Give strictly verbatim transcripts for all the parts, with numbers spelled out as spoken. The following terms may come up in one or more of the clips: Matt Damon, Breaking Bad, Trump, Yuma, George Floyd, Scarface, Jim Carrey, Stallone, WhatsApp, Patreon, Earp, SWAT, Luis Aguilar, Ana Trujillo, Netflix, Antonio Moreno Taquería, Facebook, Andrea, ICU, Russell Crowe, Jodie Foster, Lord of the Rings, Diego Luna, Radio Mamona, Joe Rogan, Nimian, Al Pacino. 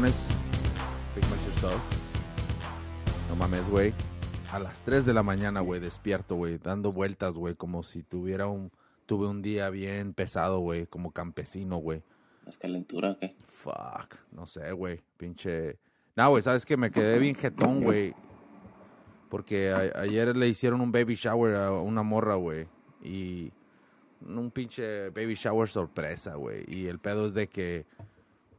cabrones. Pick my stuff. No mames, güey. A las tres de la mañana, güey, despierto, güey, dando vueltas, güey, como si tuviera un... Tuve un día bien pesado, güey, como campesino, güey. ¿Más calentura o qué? Fuck, no sé, güey, pinche... Nah, güey, ¿sabes qué? Me quedé bien jetón, güey, porque a- ayer le hicieron un baby shower a una morra, güey, y... Un pinche baby shower sorpresa, güey, y el pedo es de que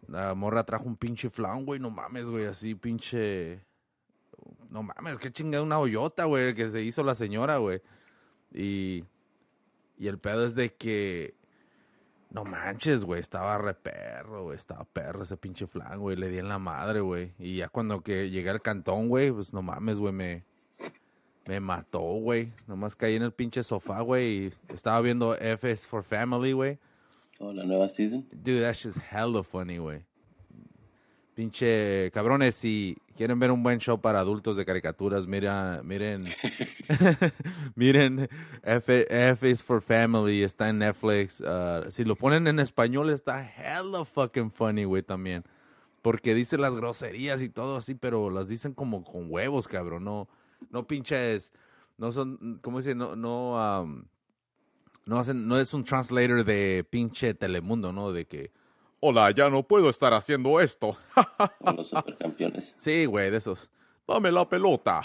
la morra trajo un pinche flan, güey, no mames, güey, así pinche... No mames, qué chingada una hoyota, güey, que se hizo la señora, güey. Y, y el pedo es de que, no manches, güey, estaba re perro, güey, estaba perro ese pinche flan, güey, le di en la madre, güey. Y ya cuando que llegué al cantón, güey, pues no mames, güey, me, me mató, güey. Nomás caí en el pinche sofá, güey, y estaba viendo F is for Family, güey. Oh, la nueva season. Dude, that shit's hella funny, güey. Pinche cabrones, si quieren ver un buen show para adultos de caricaturas, mira, miren, miren, F, F is for Family, está en Netflix. Uh, si lo ponen en español, está hella fucking funny, güey, también. Porque dice las groserías y todo así, pero las dicen como con huevos, cabrón. No, no pinches, no son, ¿cómo dice? No, no, um, no hacen, no es un translator de pinche Telemundo, ¿no? De que... Hola, ya no puedo estar haciendo esto. Los supercampeones. Sí, güey, de esos. Dame la pelota.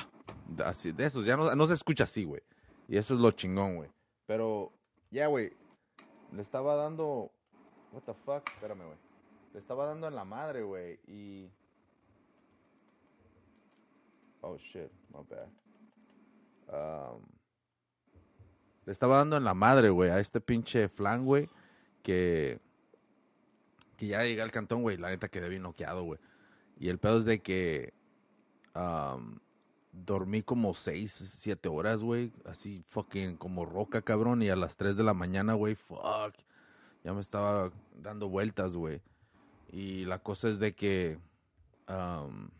Así, de esos, ya no, no se escucha así, güey. Y eso es lo chingón, güey. Pero, ya, yeah, güey, le estaba dando... What the fuck? Espérame, güey. Le estaba dando en la madre, güey, y... Oh, shit, my bad. Um... Le estaba dando en la madre, güey, a este pinche flan, güey, que... Que ya llegué al cantón, güey, la neta quedé bien noqueado, güey. Y el pedo es de que um, dormí como seis, siete horas, güey. Así fucking como roca, cabrón. Y a las tres de la mañana, güey, fuck. Ya me estaba dando vueltas, güey. Y la cosa es de que um,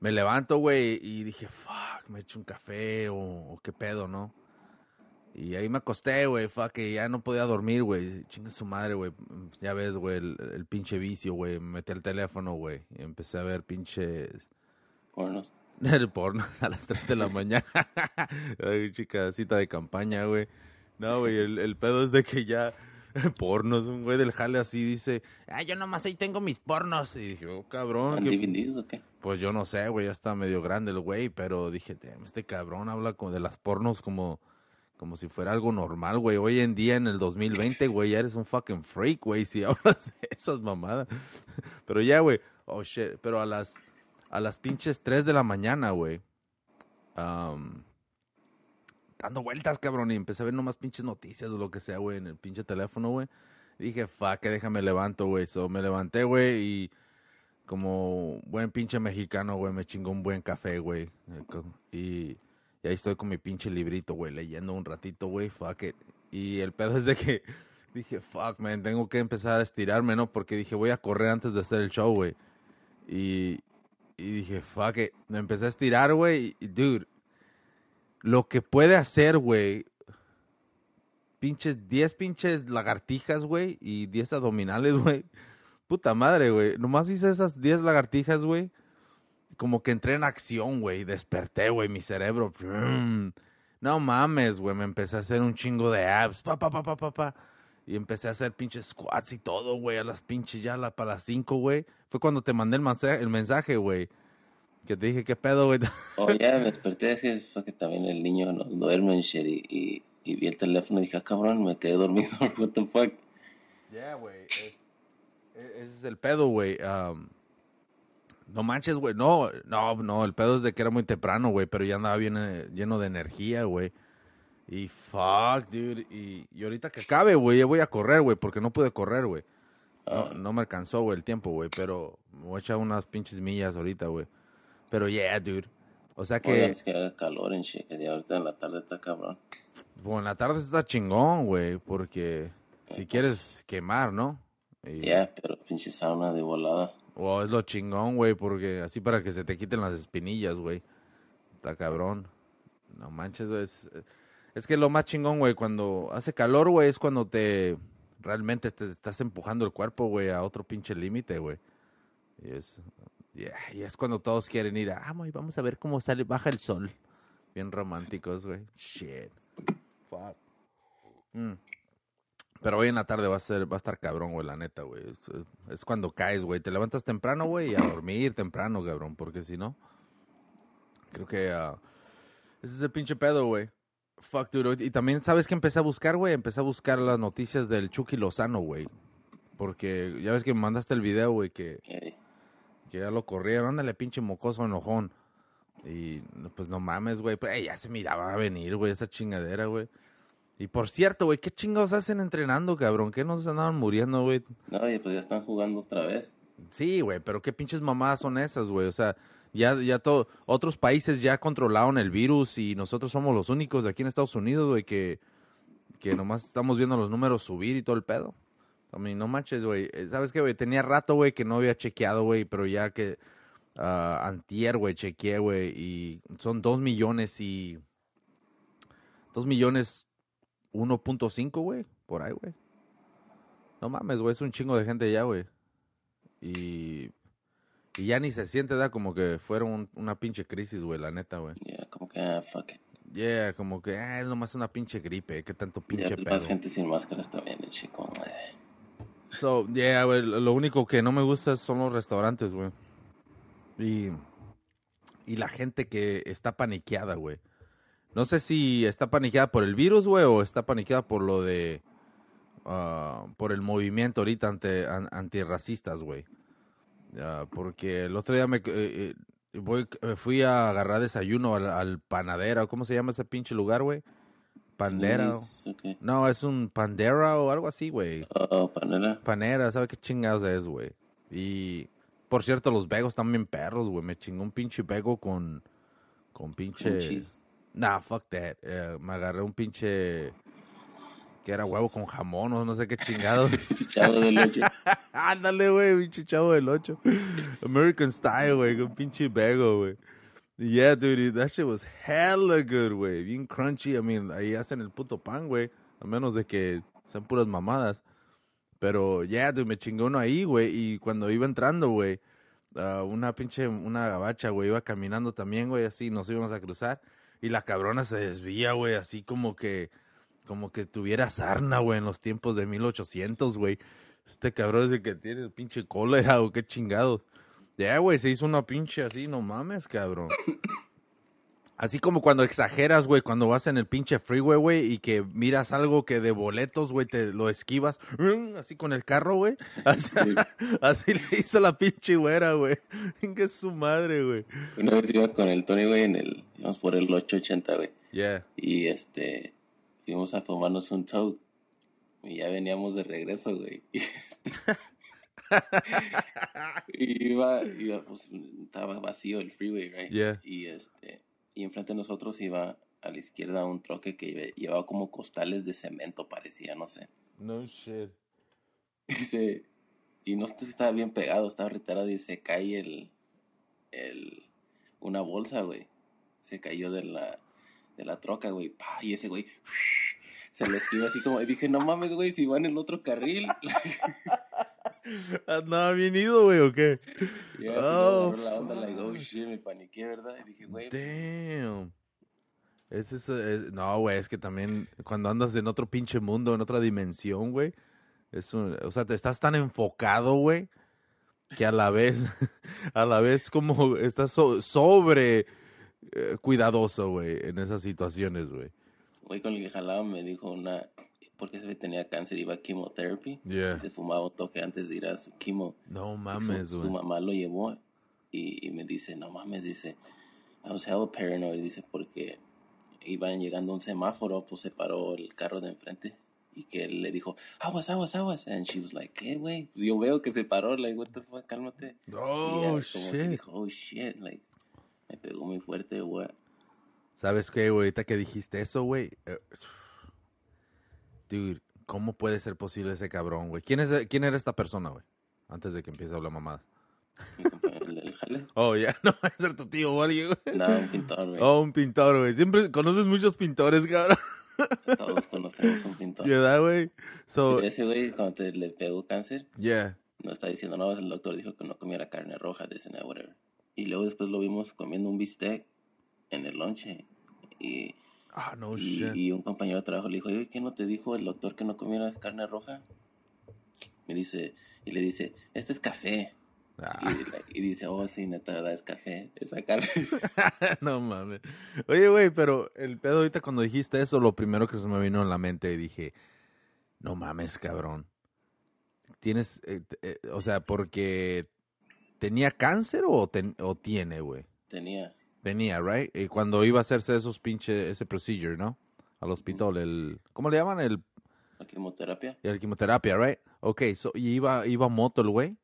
me levanto, güey, y dije, fuck, me echo un café o, o qué pedo, ¿no? Y ahí me acosté, güey, fuck, que ya no podía dormir, güey. Chinga su madre, güey. Ya ves, güey, el, el pinche vicio, güey. Me metí al teléfono, güey. Y empecé a ver pinches... Pornos. El porno a las tres de la mañana. Ay, chica, cita de campaña, güey. No, güey, el, el pedo es de que ya... Pornos, un güey del jale así dice... Ah, yo nomás ahí tengo mis pornos. Y dije, oh, cabrón. ¿Qué divididos o qué? Pues yo no sé, güey, ya está medio grande el güey. Pero dije, damn, este cabrón habla como de las pornos como... Como si fuera algo normal, güey. Hoy en día, en el dos mil veinte, güey, ya eres un fucking freak, güey, si hablas de esas mamadas. Pero ya, yeah, güey. Oh, shit. Pero a las a las pinches tres de la mañana, güey. Um, dando vueltas, cabrón. Y empecé a ver nomás pinches noticias o lo que sea, güey, en el pinche teléfono, güey. Dije, fuck, déjame levanto, güey. So, me levanté, güey, y como buen pinche mexicano, güey, me chingó un buen café, güey. Y... Y ahí estoy con mi pinche librito, güey, leyendo un ratito, güey, fuck it. Y el pedo es de que dije, fuck, man, tengo que empezar a estirarme, ¿no? Porque dije, voy a correr antes de hacer el show, güey. Y, y dije, fuck it. Me empecé a estirar, güey. Y, dude, lo que puede hacer, güey, pinches, diez pinches lagartijas, güey, y diez abdominales, güey. Puta madre, güey. Nomás hice esas diez lagartijas, güey. Como que entré en acción, güey. Desperté, güey. Mi cerebro. ¡Brum! No mames, güey. Me empecé a hacer un chingo de abs. Pa, pa, pa, pa, pa, pa. Y empecé a hacer pinches squats y todo, güey. A las pinches ya la, para las cinco, güey. Fue cuando te mandé el, manse- el mensaje, güey. Que te dije, ¿qué pedo, güey? Oh, ya, yeah, me desperté. Es que fue que también el niño no duerme en shit. Y, y, y vi el teléfono y dije, ah, cabrón, me quedé dormido. What the fuck? Yeah, güey. Es, ese es el pedo, güey. Um... No manches, güey. No, no, no. El pedo es de que era muy temprano, güey. Pero ya andaba bien eh, lleno de energía, güey. Y fuck, dude. Y, y ahorita que acabe, güey, voy a correr, güey. Porque no pude correr, güey. No, no me alcanzó, güey, el tiempo, güey. Pero me voy a echar unas pinches millas ahorita, güey. Pero yeah, dude. O sea que... Oye, es que haga calor en shit. Y ahorita en la tarde está cabrón. Bueno, en la tarde está chingón, güey. Porque si pues... quieres quemar, ¿no? Y... Yeah, pero pinche sauna de volada. Wow, es lo chingón, güey, porque así para que se te quiten las espinillas, güey. Está cabrón. No manches, güey. Es, es que lo más chingón, güey, cuando hace calor, güey, es cuando te realmente te estás empujando el cuerpo, güey, a otro pinche límite, güey. Y es, yeah, y es cuando todos quieren ir a, ah, my, vamos a ver cómo sale, baja el sol. Bien románticos, güey. Shit. Fuck. Mm. Pero hoy en la tarde va a ser, va a estar cabrón, güey, la neta, güey. Es, es cuando caes, güey. Te levantas temprano, güey, y a dormir temprano, cabrón. Porque si no, creo que uh, ese es el pinche pedo, güey. Fuck, dude. Y también, ¿sabes qué empecé a buscar, güey? Empecé a buscar las noticias del Chucky Lozano, güey. Porque ya ves que me mandaste el video, güey, que, que ya lo corrieron. Ándale, pinche mocoso enojón. Y pues no mames, güey. Pues, hey, ya se miraba a venir, güey, esa chingadera, güey. Y por cierto, güey, ¿qué chingados hacen entrenando, cabrón? ¿Qué nos andaban muriendo, güey? No, pues ya están jugando otra vez. Sí, güey, pero qué pinches mamadas son esas, güey. O sea, ya, ya todo, otros países ya controlaron el virus y nosotros somos los únicos de aquí en Estados Unidos, güey, que, que nomás estamos viendo los números subir y todo el pedo. A mí, no manches, güey. ¿Sabes qué, güey? Tenía rato, güey, que no había chequeado, güey, pero ya que uh, antier, güey, chequeé, güey, y son dos millones y... Dos millones uno punto cinco, güey, por ahí, güey. No mames, güey, es un chingo de gente ya, güey. Y... Y ya ni se siente, da, como que fuera un, una pinche crisis, güey, la neta, güey. Yeah, como que, ah, fuck it. Yeah, como que, ah, es nomás una pinche gripe, qué tanto pinche yeah, pedo. Más gente sin máscaras también, el chico, güey. So, yeah, güey, lo único que no me gusta son los restaurantes, güey. Y, y la gente que está paniqueada, güey. No sé si está paniqueada por el virus, güey, o está paniqueada por lo de... Uh, por el movimiento ahorita ante, an, antirracistas, güey. Uh, porque el otro día me eh, eh, voy, eh, fui a agarrar desayuno al, al panadero. ¿Cómo se llama ese pinche lugar, güey? Pandera. Okay. No, es un pandera o algo así, güey. Oh, panera. Panera, ¿sabes qué chingados es, güey? Y, por cierto, los vegos también perros, güey. Me chingó un pinche vego con, con pinche... Nah, fuck that. Uh, me agarré un pinche... Que era huevo con jamón o no sé qué chingados. Chavo del ocho. Ándale, güey, pinche chavo del ocho. American style, güey, con pinche vego, güey. Yeah, dude, that shit was hella good, güey. Bien crunchy. I mean, ahí hacen el puto pan, güey. A menos de que sean puras mamadas. Pero, yeah, dude, me chingó uno ahí, güey. Y cuando iba entrando, güey, uh, una pinche, una gabacha, güey, iba caminando también, güey, así. Nos íbamos a cruzar. Y la cabrona se desvía, güey, así como que, como que tuviera sarna, güey, en los tiempos de mil ochocientos, güey. Este cabrón es el que tiene el pinche cólera o qué chingados. Ya, yeah, güey, se hizo una pinche así, no mames, cabrón. Así como cuando exageras, güey, cuando vas en el pinche freeway, güey, y que miras algo que de boletos, güey, te lo esquivas, así con el carro, güey. Así, sí. Así le hizo la pinche güera, güey. Que es su madre, güey. Una vez iba con el Tony, güey, en el, vamos por el ocho ochenta, güey. Yeah. Y este, fuimos a fumarnos un toad. Y ya veníamos de regreso, güey. Y este... y iba, iba pues, estaba vacío el freeway, right? Yeah. Y este, y enfrente de nosotros iba a la izquierda un troque que llevaba como costales de cemento, parecía, no sé. No shit. Y, se, y no estaba bien pegado, estaba retirado y se cae el, el, una bolsa, güey. Se cayó de la, de la troca, güey. ¡Pah! Y ese güey se le esquivó así como, y dije, no mames, güey, si va en el otro carril. Andaba bien ido, güey, ¿o qué? Yeah, oh, la onda, like, oh, shit, me paniqué, ¿verdad? Y dije, güey, damn. Pues... Es eso, es... No, güey, es que también cuando andas en otro pinche mundo, en otra dimensión, güey, es un... O sea, te estás tan enfocado, güey, que a la vez, a la vez como estás so- sobre eh, cuidadoso, güey, en esas situaciones, güey. Güey, con el que jalaba me dijo una... Porque se tenía cáncer, iba a quimioterapia. Yeah. Se fumaba un toque antes de ir a su quimo. No mames, güey. Su, su mamá lo llevó y, y me dice, no mames, dice, I was hella paranoid, dice, porque iban llegando a un semáforo, pues se paró el carro de enfrente y que él le dijo, aguas, aguas, aguas. And she was like, ¿qué, güey? Pues yo veo que se paró, like, what the fuck, cálmate. Oh, y ella, shit. Como que dijo, oh, shit, like, me pegó muy fuerte, güey. ¿Sabes qué, güey? Ahorita que dijiste eso, güey, uh, dude, ¿cómo puede ser posible ese cabrón, güey? ¿Quién, es, ¿Quién era esta persona, güey? Antes de que empiece a hablar mamadas. ¿El, el jale? Oh, ya, yeah. No va a ser tu tío o alguien, güey. No, un pintor, güey. Oh, un pintor, güey. Siempre conoces muchos pintores, cabrón. Todos conocemos un pintor. ¿Verdad, yeah, güey? So, ese güey, cuando te, le pegó cáncer, yeah. no está diciendo nada, no, el doctor dijo que no comiera carne roja, de cena, whatever. Y luego después lo vimos comiendo un bistec en el lonche. Y, ah, no, y, shit. Y un compañero de trabajo le dijo, oye, ¿qué no te dijo el doctor que no comieras carne roja? Me dice, y le dice, este es café. Ah. Y, y dice, oh, sí, neta, ¿verdad? Es café, esa carne. No mames. Oye, güey, pero el pedo ahorita cuando dijiste eso, lo primero que se me vino en la mente y dije, no mames, cabrón. Tienes, eh, eh, o sea, porque tenía cáncer o, ten, o tiene, güey. Tenía. Tenía, right? Y cuando iba a hacerse esos pinches, ese procedure, ¿no? Al hospital, el, ¿cómo le llaman? El... La quimioterapia. La quimioterapia, right? Ok, so, y iba, iba moto el güey.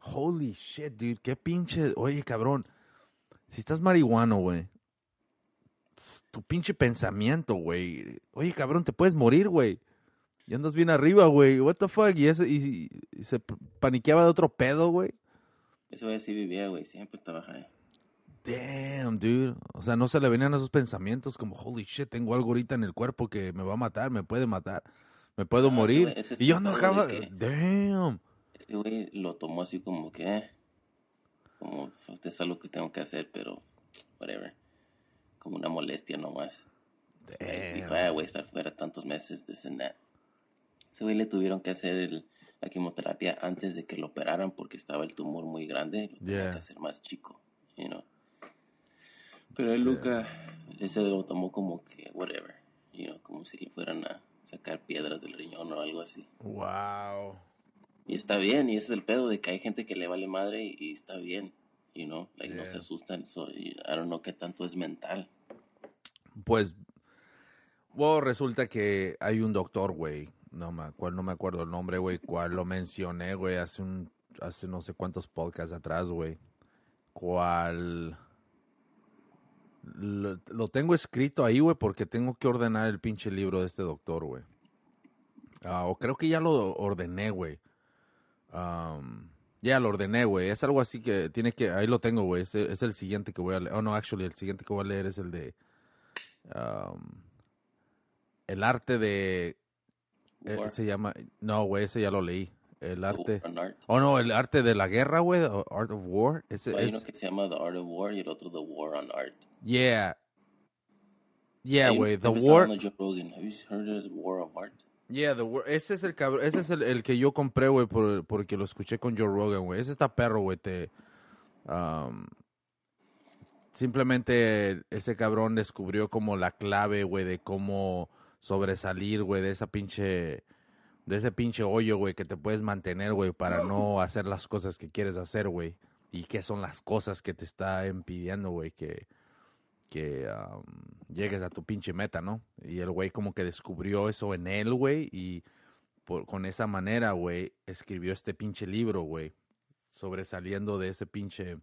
Holy shit, dude, qué pinche... Oye, cabrón, si estás marihuano, güey, tu pinche pensamiento, güey. Oye, cabrón, te puedes morir, güey. Y andas bien arriba, güey. What the fuck? Y, ese, y, y se paniqueaba de otro pedo, güey. Ese güey sí vivía, güey. Siempre trabajaba. Damn, dude. O sea, no se le venían esos pensamientos como, holy shit, tengo algo ahorita en el cuerpo que me va a matar, me puede matar, me puedo ah, morir. Ese, ese y yo no acabo... Que... Damn. Este güey lo tomó así como que, eh, como, es algo que tengo que hacer, pero, whatever, como una molestia nomás. Damn. Dijo, ah, güey, estar fuera tantos meses, this and that. Ese güey le tuvieron que hacer el, la quimioterapia antes de que lo operaran porque estaba el tumor muy grande, lo tenían yeah. que hacer más chico, you know. Pero él yeah. nunca, ese lo tomó como que, whatever, you know, como si le fueran a sacar piedras del riñón o algo así. Wow. Y está bien, y ese es el pedo de que hay gente que le vale madre y, y está bien, you know, like, yeah. no se asustan, so, I don't know qué tanto es mental. Pues, bueno, resulta que hay un doctor, güey, no me acuerdo, no me acuerdo el nombre, güey, cual lo mencioné, güey, hace un, hace no sé cuántos podcasts atrás, güey, cual lo, lo tengo escrito ahí, güey, porque tengo que ordenar el pinche libro de este doctor, güey. Ah, o creo que ya lo ordené, güey. Um, ya yeah, lo ordené, güey. Es algo así que tiene que... Ahí lo tengo, güey. Es, es el siguiente que voy a leer. Oh, no, actually, el siguiente que voy a leer es el de... Um, el arte de... Eh, se llama... No, güey, ese ya lo leí. El arte... Oh, art. oh no, el arte de la guerra, güey. Art of War. Ese, well, es... Hay uno que se llama The Art of War y el otro The War on Art. Yeah. Yeah, güey. Hey, the War... Joe Rogan. Have you heard of The War of Art? Yeah, the word. Ese es el cabrón, ese es el, el que yo compré, güey, por, porque lo escuché con Joe Rogan, güey. Ese está perro, güey. Te, um, simplemente ese cabrón descubrió como la clave, güey, de cómo sobresalir, güey, de esa pinche, de ese pinche hoyo, güey, que te puedes mantener, güey, para no hacer las cosas que quieres hacer, güey. Y qué son las cosas que te está impidiendo, güey, que... que um, llegues a tu pinche meta, ¿no? Y el güey como que descubrió eso en él, güey, y por, con esa manera, güey, escribió este pinche libro, güey, sobresaliendo de ese pinche,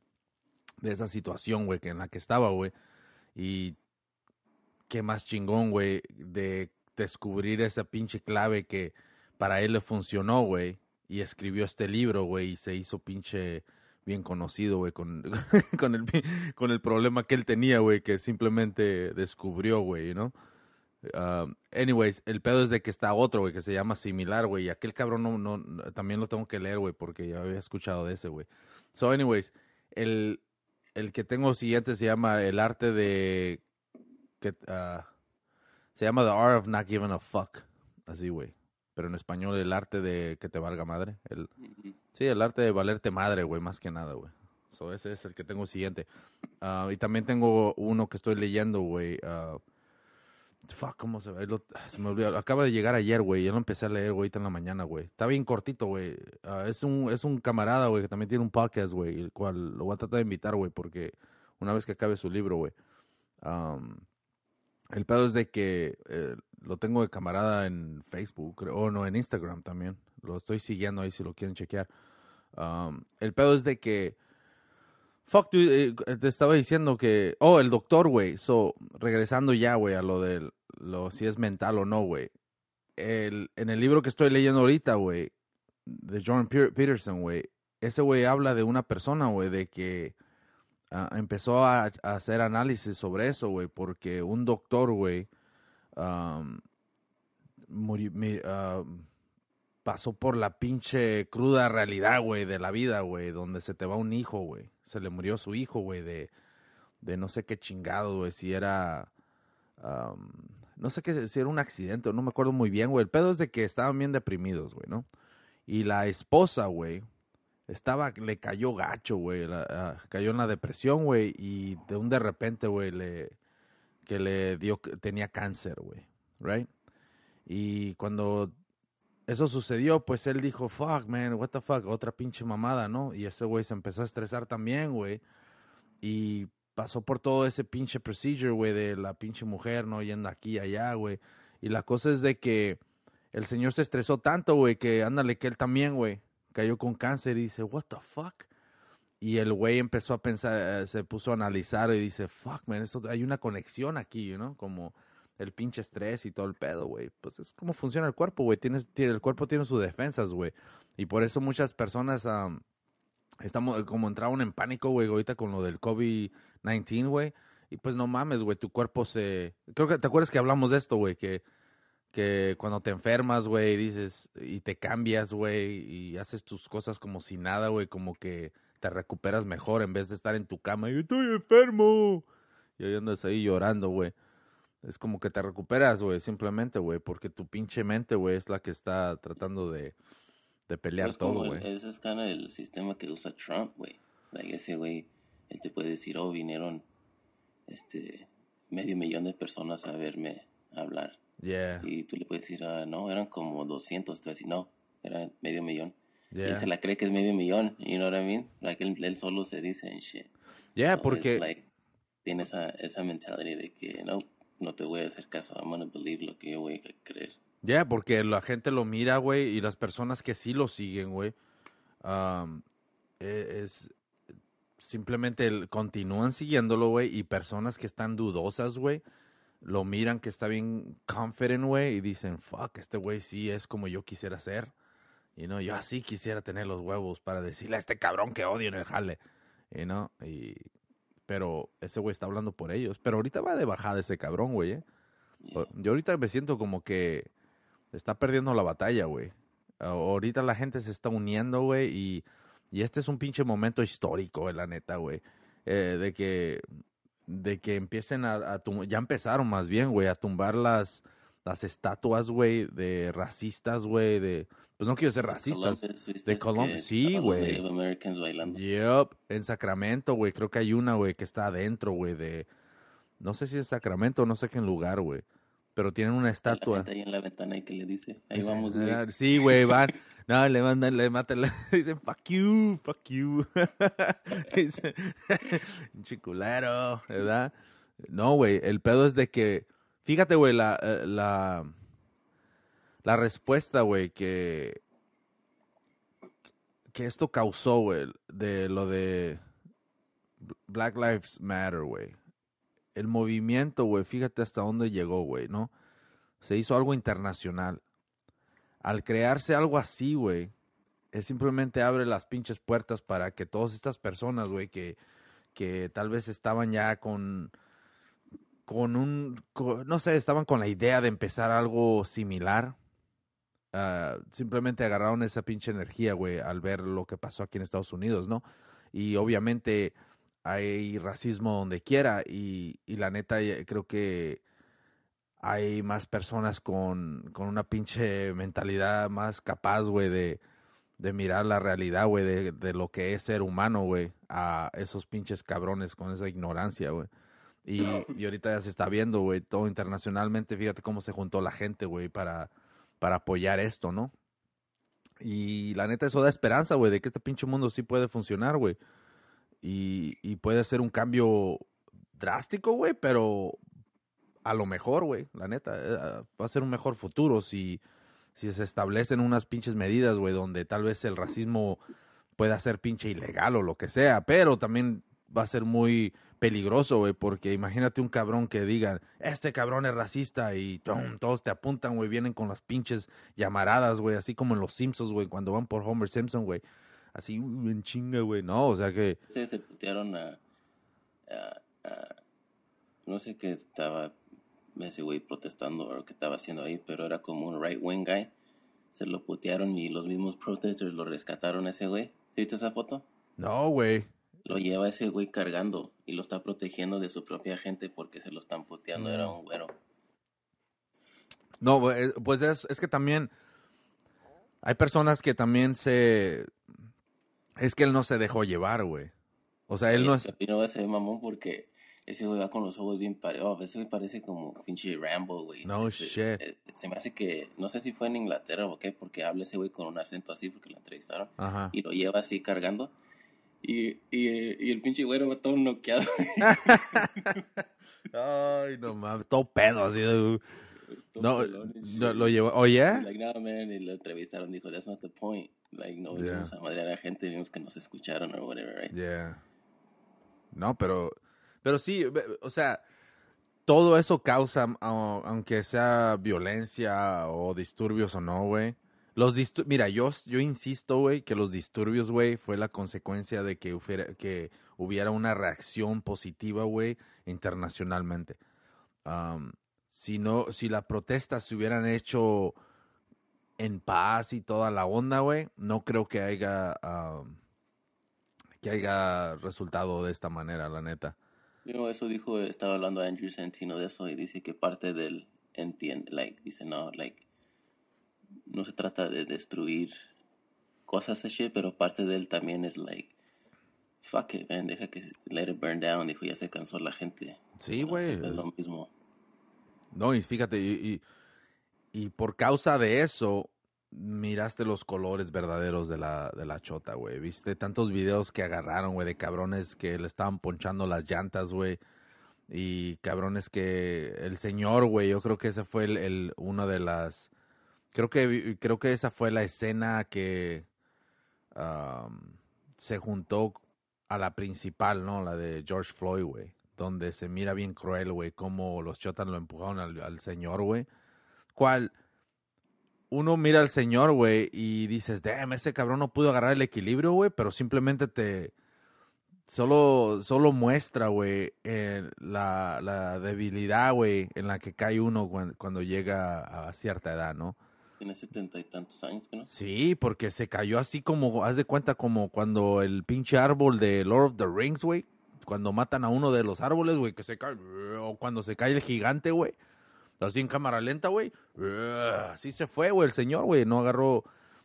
de esa situación, güey, que en la que estaba, güey. Y qué más chingón, güey, de descubrir esa pinche clave que para él le funcionó, güey, y escribió este libro, güey, y se hizo pinche... bien conocido, güey, con, con, el, con el problema que él tenía, güey, que simplemente descubrió, güey, ¿no? Um, anyways, el pedo es de que está otro, güey, que se llama similar, güey, y aquel cabrón no, no, también lo tengo que leer, güey, porque ya había escuchado de ese, güey. So, anyways, el, el que tengo siguiente se llama el arte de... Que, uh, se llama The Art of Not Giving a Fuck, así, güey. Pero en español, el arte de que te valga madre. El, sí, el arte de valerte madre, güey, más que nada, güey. So, ese es el que tengo siguiente. Uh, y también tengo uno que estoy leyendo, güey. Uh, fuck, ¿cómo se ve? Se me olvidó. Acaba de llegar ayer, güey. Ya lo empecé a leer, güey, ahorita en la mañana, güey. Está bien cortito, güey. Uh, es, un, es un camarada, güey, que también tiene un podcast, güey. El cual lo voy a tratar de invitar, güey, porque una vez que acabe su libro, güey. Um, el pedo es de que... Eh, lo tengo de camarada en Facebook, o oh, no, en Instagram también. Lo estoy siguiendo ahí si lo quieren chequear. Um, el pedo es de que... Fuck, dude, eh, te estaba diciendo que... Oh, el doctor, güey. So, regresando ya, güey, a lo de lo, si es mental o no, güey. En el libro que estoy leyendo ahorita, güey, de Jordan Peterson, güey. Ese güey habla de una persona, güey, de que uh, empezó a, a hacer análisis sobre eso, güey. Porque un doctor, güey... Um, murió, me, uh, pasó por la pinche cruda realidad, güey, de la vida, güey, donde se te va un hijo, güey. Se le murió su hijo, güey, de, de no sé qué chingado, güey, si era... Um, no sé qué, si era un accidente, no me acuerdo muy bien, güey. El pedo es de que estaban bien deprimidos, güey, ¿no? Y la esposa, güey, estaba, le cayó gacho, güey, la, uh, cayó en la depresión, güey, y de un de repente, güey, le... que le dio, tenía cáncer, güey, right? Y cuando eso sucedió, pues él dijo, fuck, man, what the fuck, otra pinche mamada, ¿no? Y ese güey se empezó a estresar también, güey, y pasó por todo ese pinche procedure, güey, de la pinche mujer, ¿no? Yendo aquí y allá, güey, y la cosa es de que el señor se estresó tanto, güey, que ándale, que él también, güey, cayó con cáncer y dice, what the fuck. Y el güey empezó a pensar, se puso a analizar y dice, fuck, man, esto, hay una conexión aquí, you know, como el pinche estrés y todo el pedo, güey. Pues es como funciona el cuerpo, güey. Tienes, tiene, el cuerpo tiene sus defensas, güey. Y por eso muchas personas um, estamos como entraron en pánico, güey, ahorita con lo del COVID diecinueve, güey. Y pues no mames, güey, tu cuerpo se... Creo que te acuerdas que hablamos de esto, güey, que... que cuando te enfermas, güey, dices... y te cambias, güey, y haces tus cosas como si nada, güey, como que... te recuperas mejor en vez de estar en tu cama. Yo estoy enfermo. Y ahí andas ahí llorando, güey. Es como que te recuperas, güey, simplemente, güey. Porque tu pinche mente, güey, es la que está tratando de, de pelear pues todo, güey. Ese es kind of el sistema que usa Trump, güey. Like ese güey, él te puede decir, oh, vinieron este medio millón de personas a verme hablar. Yeah. Y tú le puedes decir, ah, no, eran como doscientos, tú vas a decir, no, eran medio millón. Yeah. Él se la cree que es medio millón, you know what I mean? Like él, él solo se dice and shit. Yeah, so porque... like, tiene esa, esa mentalidad de que no, no te voy a hacer caso, I'm gonna believe lo que yo voy a creer. Yeah, porque la gente lo mira, güey, y las personas que sí lo siguen, güey, um, es, es simplemente el, continúan siguiéndolo, güey, y personas que están dudosas, güey, lo miran que está bien confident, güey, y dicen, fuck, este güey sí es como yo quisiera ser. You know, yo así quisiera tener los huevos para decirle a este cabrón que odio en el jale. You know? Y, pero ese güey está hablando por ellos. Pero ahorita va de bajada ese cabrón, güey. ¿eh? Yeah. Yo ahorita me siento como que está perdiendo la batalla, güey. Ahorita la gente se está uniendo, güey. Y, y este es un pinche momento histórico, la neta, güey. Eh, de que de que empiecen a, a tumbar, ya empezaron más bien, güey, a tumbar las... las estatuas, güey, de racistas, güey, de... pues no quiero ser racistas. De Colombia, sí, güey. Yep, en Sacramento, güey, creo que hay una, güey, que está adentro, güey, de... no sé si es Sacramento, no sé qué lugar, güey. Pero tienen una estatua. Ahí en la ventana, ¿qué le dice? Ahí vamos, güey. Sí, güey, van. No, le mandan, le matan, dicen, fuck you, fuck you. Dicen, chiculero, ¿verdad? No, güey, el pedo es de que... fíjate, güey, la, la, la respuesta, güey, que, que esto causó, güey, de lo de Black Lives Matter, güey. El movimiento, güey, fíjate hasta dónde llegó, güey, ¿no? Se hizo algo internacional. Al crearse algo así, güey, es simplemente abre las pinches puertas para que todas estas personas, güey, que, que tal vez estaban ya con... con un, con, no sé, estaban con la idea de empezar algo similar. Uh, simplemente agarraron esa pinche energía, güey, al ver lo que pasó aquí en Estados Unidos, ¿no? Y obviamente hay racismo donde quiera y, y la neta creo que hay más personas con, con una pinche mentalidad más capaz, güey, de, de mirar la realidad, güey, de, de lo que es ser humano, güey, a esos pinches cabrones con esa ignorancia, güey. Y, y ahorita ya se está viendo, güey, todo internacionalmente. Fíjate cómo se juntó la gente, güey, para, para apoyar esto, ¿no? Y la neta eso da esperanza, güey, de que este pinche mundo sí puede funcionar, güey. Y, y puede ser un cambio drástico, güey, pero a lo mejor, güey, la neta, va a ser un mejor futuro si, si se establecen unas pinches medidas, güey, donde tal vez el racismo pueda ser pinche ilegal o lo que sea, pero también va a ser muy... peligroso, güey, porque imagínate un cabrón que digan, este cabrón es racista y tom, todos te apuntan, güey, vienen con las pinches llamaradas, güey, así como en los Simpsons, güey, cuando van por Homer Simpson, güey, así uh, en chinga, güey, no, o sea que... Sí, se putearon a, a, a... no sé qué estaba ese güey protestando o qué estaba haciendo ahí, pero era como un right-wing guy, se lo putearon y los mismos protesters lo rescataron a ese güey. ¿Viste esa foto? No, güey. Lo lleva ese güey cargando y lo está protegiendo de su propia gente porque se lo están puteando. No. Era un güero. No, pues es, es que también hay personas que también se... Es que él no se dejó llevar, güey. O sea, él sí, no es... No va a ser mamón porque ese güey va con los ojos bien pareados. Oh, ese güey parece como pinche Rambo, güey. No se, shit. Se, se me hace que... No sé si fue en Inglaterra o qué, porque habla ese güey con un acento así porque lo entrevistaron. Ajá. Y lo lleva así cargando. Y, y, y el pinche güero va todo noqueado. Ay, no mames. Todo pedo así. Todo no, no, lo llevó. Oye. Oh, yeah? Like, no, man. Y lo entrevistaron. Dijo, that's not the point. Like, no vinimos yeah. a madrear a la gente. Vimos que nos escucharon o whatever, right? Yeah. No, pero... Pero sí, o sea, todo eso causa, aunque sea violencia o disturbios o no, güey. Los distur- Mira, yo, yo insisto, güey, que los disturbios, güey, fue la consecuencia de que hubiera, que hubiera una reacción positiva, güey, internacionalmente. Um, si no, si las protestas se hubieran hecho en paz y toda la onda, güey, no creo que haya, um, que haya resultado de esta manera, la neta. No, eso dijo, estaba hablando Andrew Santino de eso y dice que parte del entiende, like, dice no, like, no se trata de destruir cosas así, pero parte de él también es like, fuck it, man, deja que let it burn down, dijo, ya se cansó la gente. Sí, güey. Es lo mismo. No, y fíjate, y, y, y por causa de eso, miraste los colores verdaderos de la, de la chota, güey. Viste tantos videos que agarraron, güey, de cabrones que le estaban ponchando las llantas, güey. Y cabrones que... El señor, güey, yo creo que esa fue el, el una de las... Creo que, creo que esa fue la escena que um, se juntó a la principal, ¿no? La de George Floyd, güey. Donde se mira bien cruel, güey, cómo los chotas lo empujaron al, al señor, güey. Cual... Uno mira al señor, güey, y dices, damn, ese cabrón no pudo agarrar el equilibrio, güey, pero simplemente te... Solo, solo muestra, güey, eh, la, la debilidad, güey, en la que cae uno cuando, cuando llega a cierta edad, ¿no? Tiene setenta y tantos años, ¿no? Sí, porque se cayó así como, haz de cuenta, como cuando el pinche árbol de Lord of the Rings, güey, cuando matan a uno de los árboles, güey, que se cae, o cuando se cae el gigante, güey. Así en cámara lenta, güey. Así se fue, güey, el señor, güey. No agarró,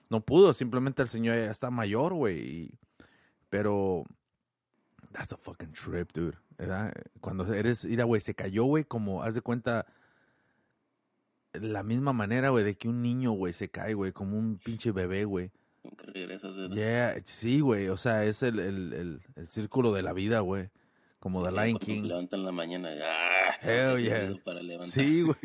no pudo. Simplemente el señor ya está mayor, güey. Pero, that's a fucking trip, dude. ¿Verdad? Cuando eres, mira, güey, se cayó, güey, como, haz de cuenta, la misma manera, güey, de que un niño, güey, se cae, güey, como un pinche bebé, güey. Nunca regresas, ¿verdad? Yeah, sí, güey. O sea, es el, el, el, el círculo de la vida, güey. Como The Lion King. Levantan la mañana. ¡Ah! Hell yeah. Para levantar. Sí, güey.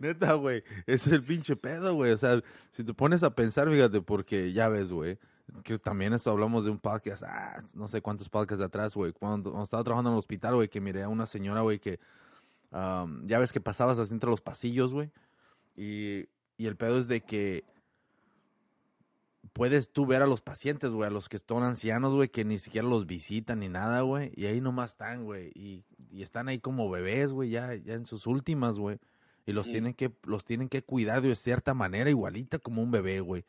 Neta, güey. Es el pinche pedo, güey. O sea, si te pones a pensar, fíjate, porque ya ves, güey. Que también eso hablamos de un podcast. Ah, no sé cuántos podcasts de atrás, güey. Cuando, cuando estaba trabajando en el hospital, güey, que miré a una señora, güey, que... Um, ya ves que pasabas así entre los pasillos, güey. Y, y el pedo es de que... Puedes tú ver a los pacientes, güey, a los que están ancianos, güey, que ni siquiera los visitan ni nada, güey. Y ahí nomás están, güey. Y, y están ahí como bebés, güey, ya, ya en sus últimas, güey. Y los, sí. tienen que, los tienen que cuidar de cierta manera, igualita como un bebé, güey.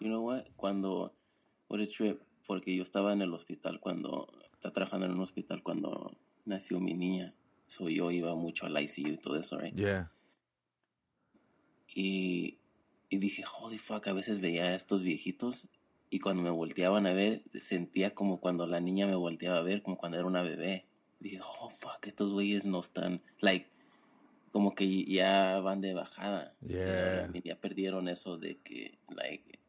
You know what? Cuando... What a trip. Porque yo estaba en el hospital cuando... Estaba trabajando en un hospital cuando nació mi niña. So yo iba mucho al I C U y todo eso, right? Yeah. Y... Y dije, holy fuck, a veces veía a estos viejitos y cuando me volteaban a ver, sentía como cuando la niña me volteaba a ver, como cuando era una bebé. Dije, oh, fuck, estos güeyes no están, like, como que ya van de bajada. Yeah. Ya, ya perdieron eso de que, like,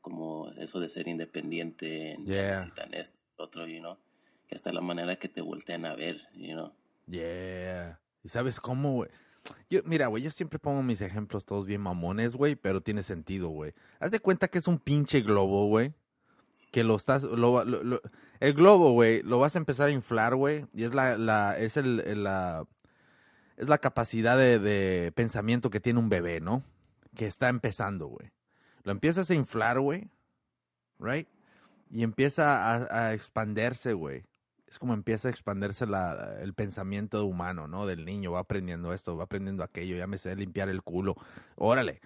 como eso de ser independiente, yeah. necesitan esto, otro, you know, que hasta la manera que te voltean a ver, you know. Yeah. ¿Y sabes cómo, güey? Yo, mira, güey, yo siempre pongo mis ejemplos todos bien mamones, güey, pero tiene sentido, güey. Haz de cuenta que es un pinche globo, güey, que lo estás... Lo, lo, lo, el globo, güey, lo vas a empezar a inflar, güey, y es la... la es el, el la, es la capacidad de, de pensamiento que tiene un bebé, ¿no? Que está empezando, güey. Lo empiezas a inflar, güey, right? Y empieza a, a expandirse, güey. Es como empieza a expandirse la, el pensamiento humano, ¿no? Del niño, va aprendiendo esto, va aprendiendo aquello, ya me sé limpiar el culo, órale.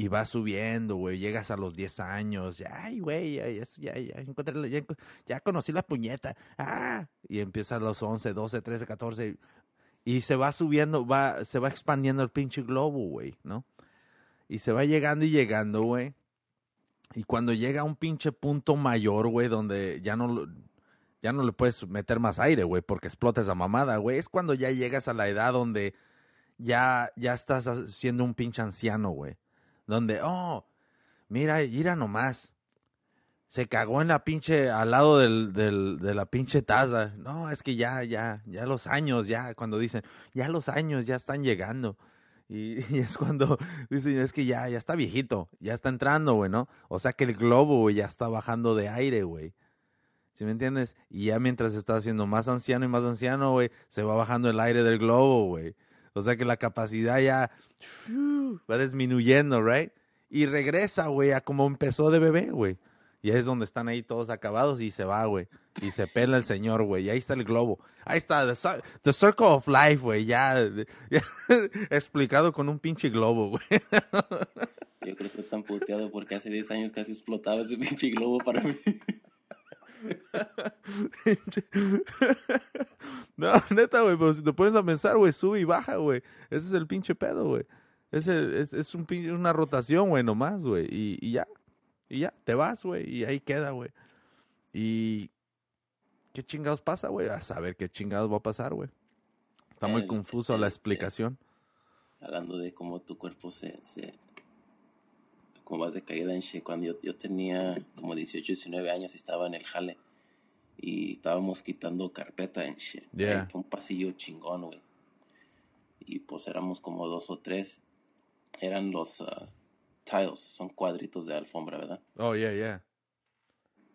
Y va subiendo, güey. Llegas a los diez años. Ay, güey, ya, ya, ya, ya, encontré, ya, ya conocí la puñeta. Ah, y empiezan los once, doce, trece, catorce. Y se va subiendo, va, se va expandiendo el pinche globo, güey, ¿no? Y se va llegando y llegando, güey. Y cuando llega a un pinche punto mayor, güey, donde ya no, ya no le puedes meter más aire, güey, porque explota esa mamada, güey. Es cuando ya llegas a la edad donde ya, ya estás siendo un pinche anciano, güey. Donde, oh, mira, mira nomás. Se cagó en la pinche, al lado del, del, de la pinche taza. No, es que ya, ya, ya los años, ya, cuando dicen, ya los años ya están llegando. Y, y es cuando dicen, es que ya, ya está viejito, ya está entrando, güey, ¿no? O sea que el globo, güey, ya está bajando de aire, güey. ¿Sí me entiendes? Y ya mientras está haciendo más anciano y más anciano, güey, se va bajando el aire del globo, güey. O sea que la capacidad ya va disminuyendo, ¿right? Y regresa, güey, a como empezó de bebé, güey. Y ahí es donde están ahí todos acabados y se va, güey. Y se pela el señor, güey. Y ahí está el globo. Ahí está, the, the circle of life, güey. Ya, ya explicado con un pinche globo, güey. Yo creo que estoy tan puteado porque hace diez años casi explotaba ese pinche globo para mí. No, neta, güey, pero si te pones a pensar, güey, sube y baja, güey. Ese es el pinche pedo, güey. Es, es, es un pinche, una rotación, güey, nomás, güey. Y, y ya, y ya, te vas, güey, y ahí queda, güey. Y ¿qué chingados pasa, güey? A saber qué chingados va a pasar, güey. Está muy el, confuso el, la explicación. El, hablando de cómo tu cuerpo se... se... como vas de caída en shit. Cuando yo, yo tenía como dieciocho, diecinueve años y estaba en el jale y estábamos quitando carpeta en shit. Yeah. Un pasillo chingón, güey. Y pues éramos como dos o tres. Eran los uh, tiles, son cuadritos de alfombra, ¿verdad? Oh, yeah, yeah.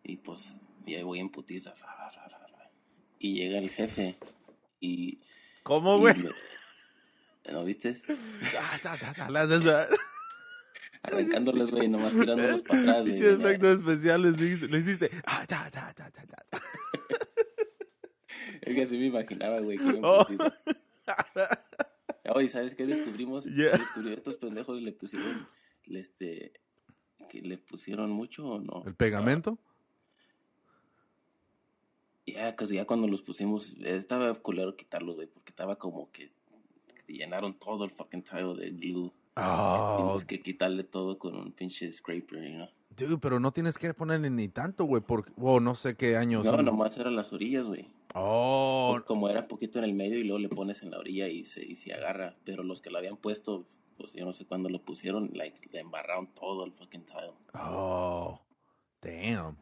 Y pues, y ahí voy en putiza. Y llega el jefe y... ¿Cómo, güey? ¿No viste? Ah, ta, ta, ta, las esas... arrancándoles, güey, nomás tirándolos para atrás. Pichos efectos especiales, lo hiciste. Ah, ta, ta, ta, ta, ta. Es que así me imaginaba, güey. Oh. Oye, ¿sabes qué descubrimos? Yeah. Descubrí estos pendejos le pusieron, le, este, que le pusieron mucho o no. ¿El pegamento? Ya, yeah, casi ya cuando los pusimos, estaba culero quitarlos, güey, porque estaba como que llenaron todo el fucking tile de glue. Oh. Tienes que quitarle todo con un pinche scraper, you know? Dude, pero no tienes que ponerle ni tanto, güey, porque, wow, no sé qué años. No, son. Nomás eran las orillas, güey. Oh. Porque como era poquito en el medio y luego le pones en la orilla y se, y se agarra. Pero los que lo habían puesto, pues yo no sé cuándo lo pusieron, like, le embarraron todo el fucking tile. Oh, damn.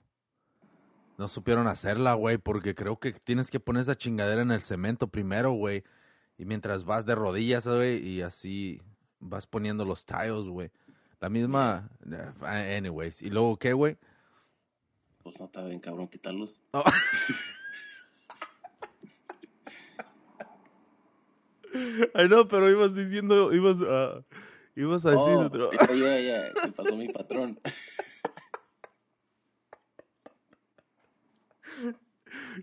No supieron hacerla, güey, porque creo que tienes que poner esa chingadera en el cemento primero, güey. Y mientras vas de rodillas, güey, y así... vas poniendo los tiles, güey. La misma... Anyways. ¿Y luego qué, güey? Pues no está bien, cabrón, quitarlos. Oh. Ay, no, pero ibas diciendo... Ibas, uh, ibas a decir oh, otro... Ya, ya, ya. ¿Qué pasó mi patrón?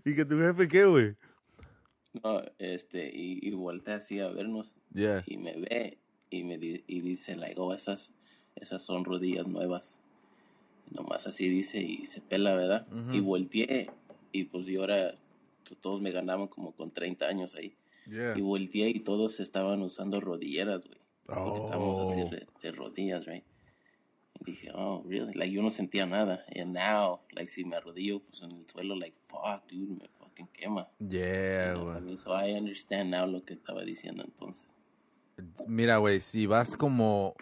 ¿Y que tu jefe qué, güey? No, este... Y, y voltea así a vernos. Yeah. Y me ve... Y me di- y dice, like, oh, esas, esas son rodillas nuevas. Nomás así dice y se pela, ¿verdad? Uh-huh. Y volteé. Y pues yo ahora, todos me ganaban como con treinta años ahí. Yeah. Y volteé y todos estaban usando rodilleras, güey. Oh. Porque estábamos así re- de rodillas, right? Y dije, oh, really? Like, yo no sentía nada. And now, like, si me arrodillo pues en el suelo, like, fuck, dude, me fucking quema. Yeah, güey. You know, so I understand now lo que estaba diciendo entonces. Mira, güey, si vas como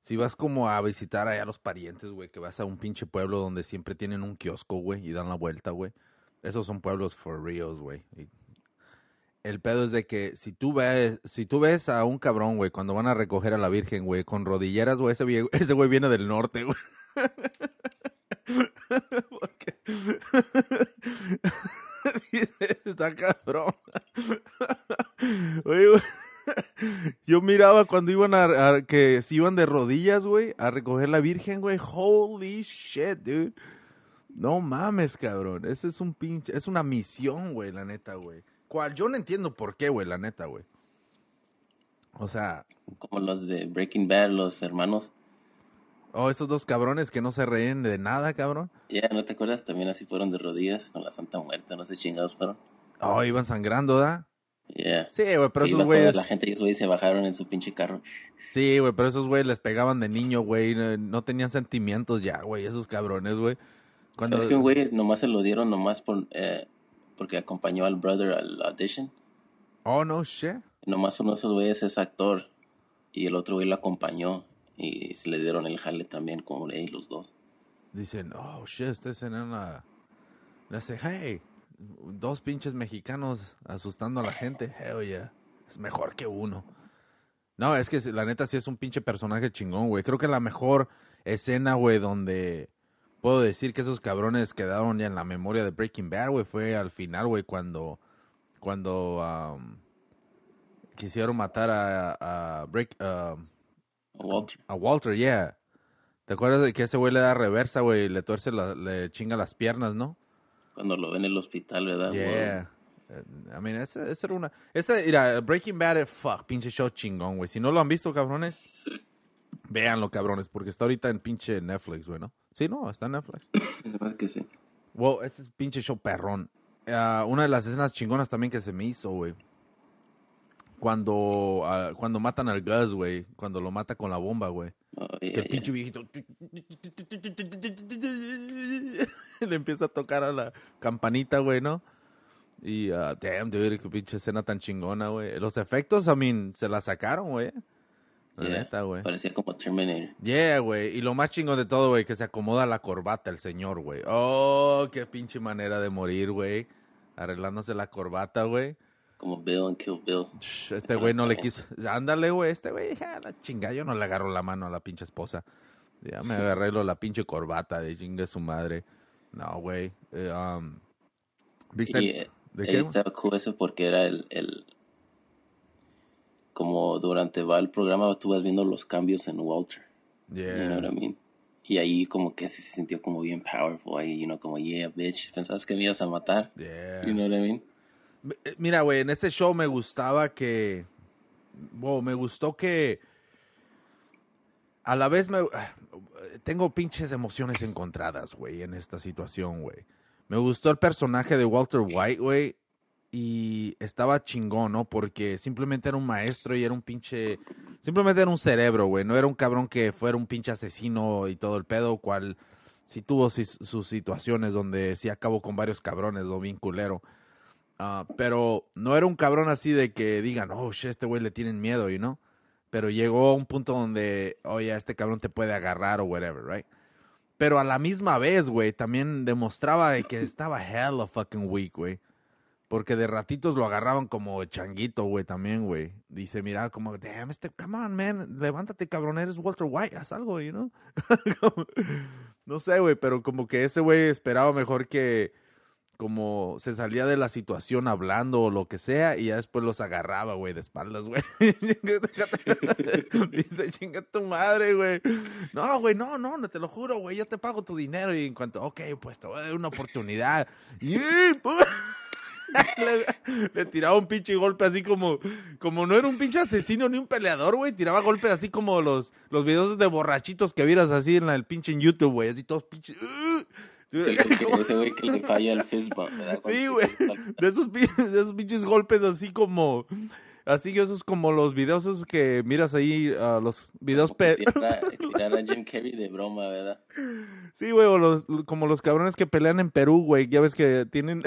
si vas como a visitar allá a los parientes, güey, que vas a un pinche pueblo donde siempre tienen un kiosco, güey, y dan la vuelta, güey. Esos son pueblos for reals, güey. El pedo es de que si tú ves si tú ves a un cabrón, güey, cuando van a recoger a la Virgen, güey, con rodilleras, güey, ese güey ese güey viene del norte, güey. Porque está cabrón. Oye, güey. Yo miraba cuando iban a, a... que se iban de rodillas, güey, a recoger la Virgen, güey. Holy shit, dude. No mames, cabrón. Ese es un pinche... Es una misión, güey, la neta, güey. Cual yo no entiendo por qué, güey, la neta, güey. O sea... Como los de Breaking Bad, los hermanos. O esos dos cabrones que no se reían de nada, cabrón. Ya, yeah, ¿no te acuerdas? También así fueron de rodillas con la Santa Muerte, no sé, chingados fueron. Oh, iban sangrando, ¿da? Yeah. Sí, güey, pero sí, esos güeyes... La gente y esos güeyes se bajaron en su pinche carro. Sí, güey, pero esos güeyes les pegaban de niño, güey. No, no tenían sentimientos ya, güey, esos cabrones, güey. Cuando... Es que un güey nomás se lo dieron nomás por, eh, porque acompañó al brother al audition. Oh, no shit. Nomás uno de esos güeyes es actor y el otro güey lo acompañó y se le dieron el jale también, como ahí los dos. Dicen, oh, shit, ustedes en una... Le hace, hey... Dos pinches mexicanos asustando a la gente. Hell yeah. Es mejor que uno. No, es que la neta sí es un pinche personaje chingón, güey. Creo que la mejor escena, güey, donde puedo decir que esos cabrones quedaron ya en la memoria de Breaking Bad, güey, fue al final, güey, cuando cuando um, quisieron matar a, a, Break, um, Walter. a Walter, yeah. ¿Te acuerdas de que ese güey le da reversa, güey? Le tuerce, la, le chinga las piernas, ¿no? Cuando lo ven en el hospital, ¿verdad? Yeah. Wow. I mean, esa, esa era una... Esa, mira, Breaking Bad, fuck, pinche show chingón, güey. Si no lo han visto, cabrones, sí. Véanlo, cabrones, porque está ahorita en pinche Netflix, güey, ¿no? Sí, no, está en Netflix. Es que sí. Wow, ese es pinche show perrón. Uh, una de las escenas chingonas también que se me hizo, güey. Cuando, uh, cuando matan al Gus, güey. Cuando lo mata con la bomba, güey. Oh, yeah, que el yeah. pinche viejito... Le empieza a tocar a la campanita, güey, ¿no? Y, uh, damn, dude, qué pinche escena tan chingona, güey. Los efectos, I mean, se la sacaron, güey. La yeah, neta, güey. Parecía como Terminator. Yeah, güey. Y lo más chingón de todo, güey, que se acomoda la corbata el señor, güey. Oh, qué pinche manera de morir, güey. Arreglándose la corbata, güey. Como Bill en Kill Bill. Este güey no le quiso. Ándale, güey, este güey, ja, la chinga, yo no le agarro la mano a la pinche esposa. Ya me arreglo la pinche corbata de chingue su madre. No, güey. Eh, um, ¿Viste? Y, el, ¿de qué? Estaba cool eso porque era el, el... Como durante va el programa, tú vas viendo los cambios en Walter. Yeah. You know what I mean? Y ahí como que se sintió como bien powerful. Ahí, you know, como, yeah, bitch. Pensabas que me ibas a matar. Yeah. You know what I mean? Mira, güey, en ese show me gustaba que... Wow, me gustó que... A la vez me... Tengo pinches emociones encontradas, güey, en esta situación, güey. Me gustó el personaje de Walter White, güey. Y estaba chingón, ¿no? Porque simplemente era un maestro y era un pinche... Simplemente era un cerebro, güey. No era un cabrón que fuera un pinche asesino y todo el pedo, cual sí tuvo sus situaciones donde sí acabó con varios cabrones, o bien culero. Uh, pero no era un cabrón así de que digan, oh, shit, este güey le tienen miedo, you know? Pero llegó a un punto donde, oye, este cabrón te puede agarrar o whatever, right? Pero a la misma vez, güey, también demostraba de que estaba hella fucking weak, güey. Porque de ratitos lo agarraban como changuito, güey, también, güey. Y se miraba como, damn, este, come on, man, levántate, cabrón, eres Walter White, haz algo, you know? No sé, güey, pero como que ese güey esperaba mejor que... Como se salía de la situación hablando o lo que sea, y ya después los agarraba, güey, de espaldas, güey. Dice, chinga tu madre, güey. No, güey, no, no, no, te lo juro, güey, yo te pago tu dinero. Y en cuanto, ok, pues te voy a dar una oportunidad. Y le, le tiraba un pinche golpe así como, como no era un pinche asesino ni un peleador, güey. Tiraba golpes así como los, los videos de borrachitos que vieras así en la, el pinche en YouTube, güey. Así todos pinches... Uh. Ese güey que le falla el fist bump, ¿verdad? Sí, güey. De esos, de esos pinches golpes así como... Así que esos como los videos esos que miras ahí, uh, los videos... Pe... Tirar, tirar a Jim Carrey de broma, ¿verdad? Sí, güey, o los, como los cabrones que pelean en Perú, güey. Ya ves que tienen...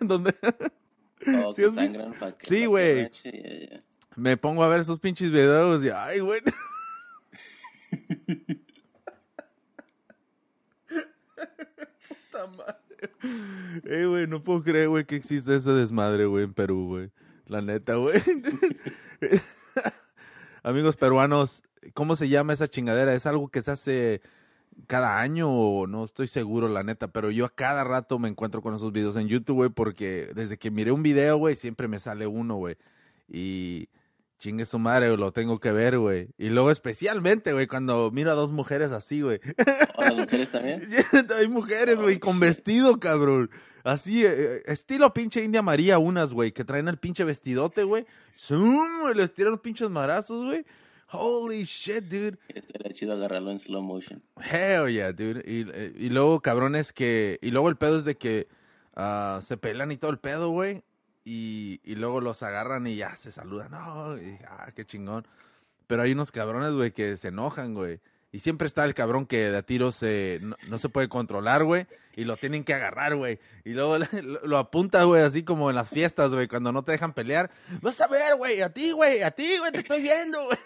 donde... Oh, sí, sangran pa que sí, güey. Yeah, yeah. Me pongo a ver esos pinches videos y... Ay, güey. Ey, güey, no puedo creer, güey, que existe ese desmadre, güey, en Perú, güey. La neta, güey. Amigos peruanos, ¿cómo se llama esa chingadera? ¿Es algo que se hace cada año o no? Estoy seguro, la neta, pero yo a cada rato me encuentro con esos videos en YouTube, güey, porque desde que miré un video, güey, siempre me sale uno, güey. Y chingue su madre, lo tengo que ver, güey. Y luego especialmente, güey, cuando miro a dos mujeres así, güey. ¿O las mujeres también? Hay mujeres, güey, oh, con vestido, cabrón. Así, eh, estilo pinche India María unas, güey, que traen el pinche vestidote, güey. ¡Zum! Les tiran los pinches marazos, güey. Holy shit, dude. Estaría chido agarrarlo en slow motion. Hell yeah, dude. Y, y luego, cabrones, que... Y luego el pedo es de que uh, se pelean y todo el pedo, güey. Y, y luego los agarran y ya se saludan. No, y, ah, qué chingón. Pero hay unos cabrones, güey, que se enojan, güey. Y siempre está el cabrón que de a tiro se, no, no se puede controlar, güey. Y lo tienen que agarrar, güey. Y luego lo, lo apunta, güey, así como en las fiestas, güey. Cuando no te dejan pelear. Vas a ver, güey, a ti, güey, a ti, güey, te estoy viendo, güey.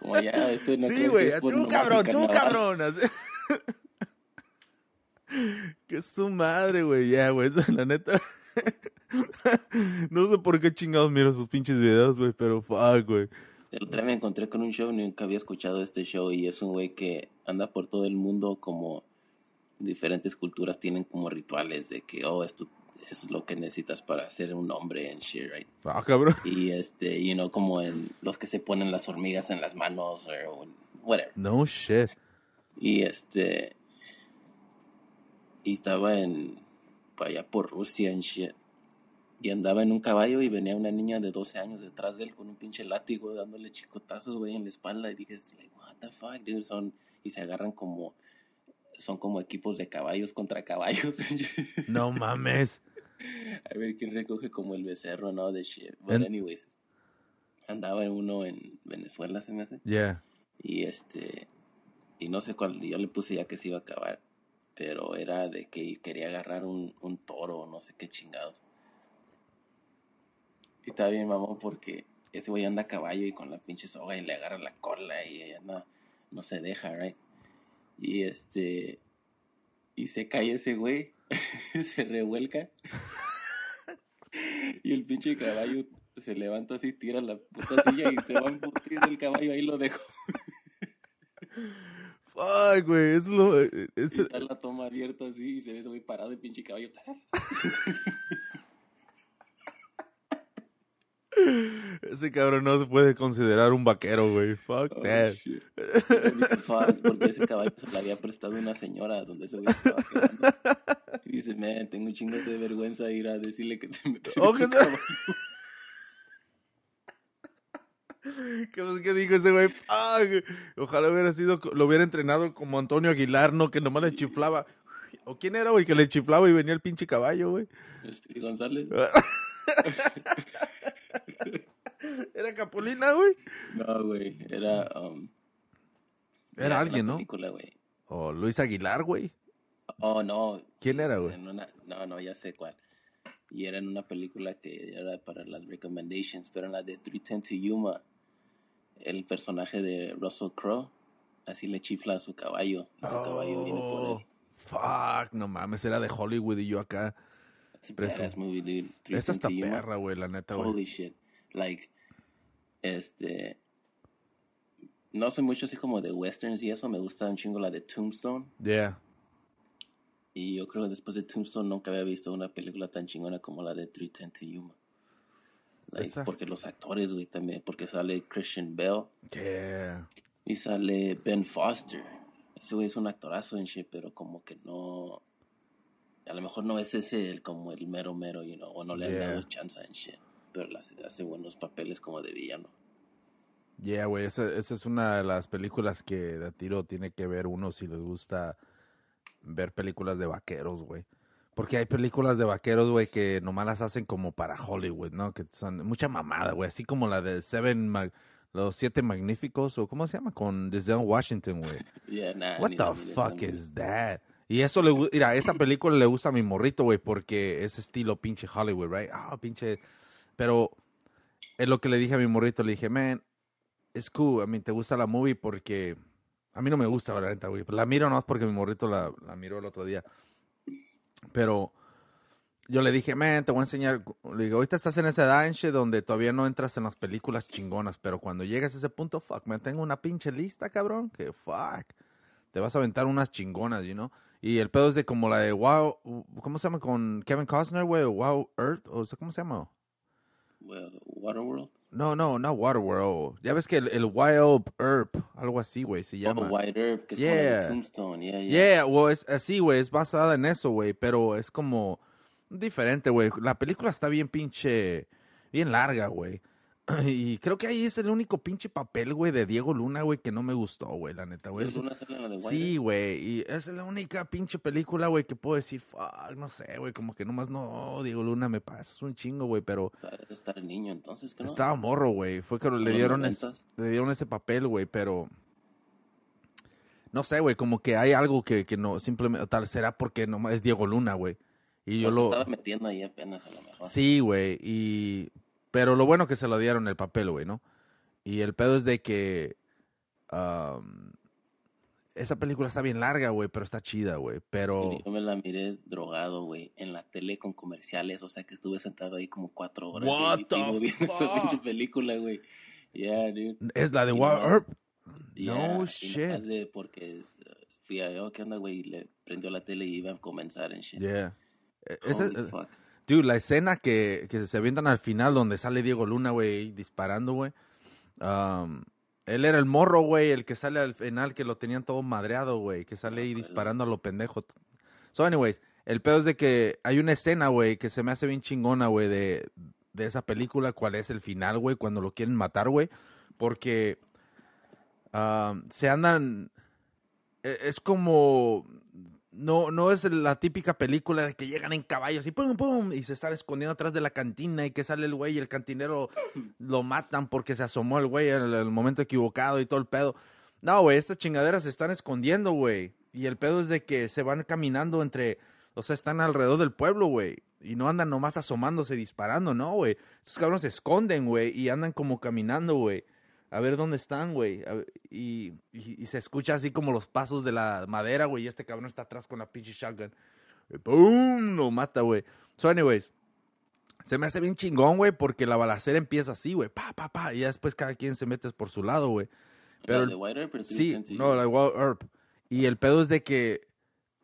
Como ya, esto no sí, güey, tú, tú cabrón, tú cabrón. Así. Que su madre, güey, ya, güey, la neta. No sé por qué chingados miro sus pinches videos, güey, pero fuck, güey. El otro día me encontré con un show, nunca había escuchado este show, y es un güey que anda por todo el mundo, como diferentes culturas tienen como rituales de que, oh, esto es lo que necesitas para ser un hombre en shit, right? Ah, cabrón. Y este, you know, como en los que se ponen las hormigas en las manos, o whatever. No shit. Y este, y estaba en, allá por Rusia en shit. Y andaba en un caballo y venía una niña de doce años detrás de él con un pinche látigo dándole chicotazos, güey, en la espalda. Y dije, like, what the fuck, dude. Son, y se agarran como, son como equipos de caballos contra caballos. No mames. A ver quién recoge como el becerro, ¿no? De shit. But anyways, andaba en uno en Venezuela, se me hace. Yeah. Y este, y no sé cuál, yo le puse ya que se iba a acabar. Pero era de que quería agarrar un, un toro, no sé qué chingados. Y estaba bien mamón porque ese güey anda a caballo y con la pinche soga y le agarra la cola y ella no, no se deja, right? Y este... Y se cae ese güey, se revuelca. Y el pinche caballo se levanta así, tira la puta silla y se va emputiendo el caballo, ahí lo dejo. Fuck, güey, es lo... Es... Y está la toma abierta así y se ve ese güey parado el pinche caballo. Ese cabrón no se puede considerar un vaquero, güey. Fuck oh, that. Shit. Dice, fuck, porque ese caballo se lo había prestado una señora donde ese güey estaba quedando. Y dice, man, tengo un chingo de vergüenza ir a decirle que se metió oh, un caballo. ¿Qué, ¿Qué dijo ese güey? Fuck. Ojalá hubiera sido, lo hubiera entrenado como Antonio Aguilar, ¿no? Que nomás le chiflaba. ¿O quién era, güey? Que le chiflaba y venía el pinche caballo, güey. Este González. ¿Era Capulina, güey? No, güey, era... Um, era, era alguien, ¿no? Película, o Luis Aguilar, güey. Oh, no. ¿Quién era, güey? Una... No, no, ya sé cuál. Y era en una película que era para las recommendations, pero en la de three ten to Yuma, el personaje de Russell Crowe, así le chifla a su caballo, y su oh, caballo viene por él. Fuck, no mames, era de Hollywood y yo acá. Esa movie, dude. Esa está perra, güey, la neta, güey. Holy shit. Like, este, no soy mucho así como de westerns y eso, me gusta un chingo la de Tombstone. Yeah. Y yo creo que después de Tombstone nunca había visto una película tan chingona como la de three ten to Yuma. Like, esa. Porque los actores, güey, también, porque sale Christian Bale. Yeah. Y sale Ben Foster. Ese güey es un actorazo en shit, pero como que no... A lo mejor no es ese el, como el mero mero, you know, o no le han yeah. dado chance en shit. Pero las, hace buenos papeles como de villano. Yeah, güey, esa, esa es una de las películas que de tiro tiene que ver uno si les gusta ver películas de vaqueros, güey. Porque hay películas de vaqueros, güey, que nomás las hacen como para Hollywood, ¿no? Que son mucha mamada, güey. Así como la de Seven, Mag- Los Siete Magníficos, o ¿cómo se llama? Con Denzel Washington, güey. Yeah, nah, what the fuck is that? Y eso le gusta, mira, esa película le gusta a mi morrito, güey, porque es estilo pinche Hollywood, right? Ah, oh, pinche... Pero es lo que le dije a mi morrito, le dije, man, es cool, a mí te gusta la movie porque, a mí no me gusta, la neta, güey, la miro no es porque mi morrito la, la miró el otro día, pero yo le dije, man, te voy a enseñar, le digo, ahorita estás en esa edad, shit, donde todavía no entras en las películas chingonas, pero cuando llegas a ese punto, fuck, man, tengo una pinche lista, cabrón, que fuck, te vas a aventar unas chingonas, you know. Y el pedo es de como la de Wow, ¿cómo se llama? Con Kevin Costner, güey, Wow Earth, o sea, ¿cómo se llama? Waterworld. No, no, no Waterworld. Ya ves que el, el Wild Earp, algo así, güey, se llama. Oh, Wild Earp, que yeah. es como Tombstone, yeah, yeah. Yeah, well, es así, güey, es basada en eso, güey, pero es como diferente, güey. La película está bien pinche, bien larga, güey. Y creo que ahí es el único pinche papel, güey, de Diego Luna, güey, que no me gustó, güey, la neta, güey. Diego Luna es la de sí, güey, y es la única pinche película, güey, que puedo decir, fuck, no sé, güey, como que nomás no, Diego Luna, me pasas un chingo, güey, pero... Estaba niño, entonces, ¿qué no? Estaba morro, güey, fue que le dieron, es, le dieron ese papel, güey, pero... No sé, güey, como que hay algo que, que no, simplemente, tal, será porque nomás es Diego Luna, güey. Y yo pues lo... estaba metiendo ahí apenas, a lo mejor. Sí, güey, y... Pero lo bueno que se lo dieron el papel, güey, ¿no? Y el pedo es de que... Um, esa película está bien larga, güey, pero está chida, güey, pero... Yo me la miré drogado, güey, en la tele con comerciales, o sea que estuve sentado ahí como cuatro horas. What y the fuck? Viendo esa pinche película, güey. Yeah, dude. ¿Es la de Wild Earth? Yeah, no shit. De porque fui a... Oh, ¿qué onda, güey? Y le prendió la tele y iban a comenzar en shit. Yeah. Esa es... fuck. Dude, la escena que, que se avientan al final donde sale Diego Luna, güey, disparando, güey. Um, él era el morro, güey, el que sale al final, que lo tenían todo madreado, güey, que sale ahí disparando a lo pendejo. So, anyways, el pedo es de que hay una escena, güey, que se me hace bien chingona, güey, de, de esa película, cuál es el final, güey, cuando lo quieren matar, güey. Porque um, se andan... Es como... No, no es la típica película de que llegan en caballos y pum, pum, y se están escondiendo atrás de la cantina y que sale el güey y el cantinero lo matan porque se asomó el güey en el, el momento equivocado y todo el pedo. No, güey, estas chingaderas se están escondiendo, güey. Y el pedo es de que se van caminando entre, o sea, están alrededor del pueblo, güey. Y no andan nomás asomándose, disparando, no, güey. Esos cabrones se esconden, güey, y andan como caminando, güey. A ver dónde están, güey. Y, y, y se escucha así como los pasos de la madera, güey. Y este cabrón está atrás con la pinche shotgun. ¡Boom! Lo mata, güey. So, anyways. Se me hace bien chingón, güey. Porque la balacera empieza así, güey. Pa, pa, pa. Y ya después cada quien se mete por su lado, güey. Pero... ¿La de White Earp? Sí, no, la de White Earp. Y el pedo es de que...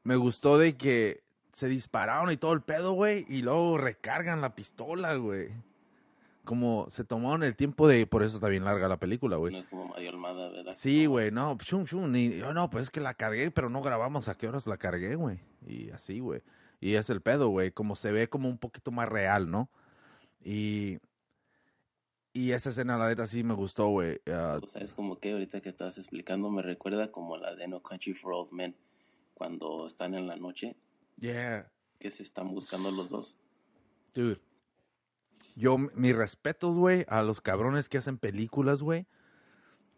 Me gustó de que... Se dispararon y todo el pedo, güey. Y luego recargan la pistola, güey. Como se tomaron el tiempo de... Por eso está bien larga la película, güey. No es como Mayor Mada, ¿verdad? Sí, güey, no. Shum, shum, y yo, no, pues es que la cargué, pero no grabamos a qué horas la cargué, güey. Y así, güey. Y es el pedo, güey. Como se ve como un poquito más real, ¿no? Y... Y esa escena, la neta, sí me gustó, güey. Uh, o sea, es como que ahorita que estás explicando me recuerda como la de No Country for Old Men. Cuando están en la noche. Yeah. Que se están buscando los dos. Dude. Yo, mis respetos, güey, a los cabrones que hacen películas, güey,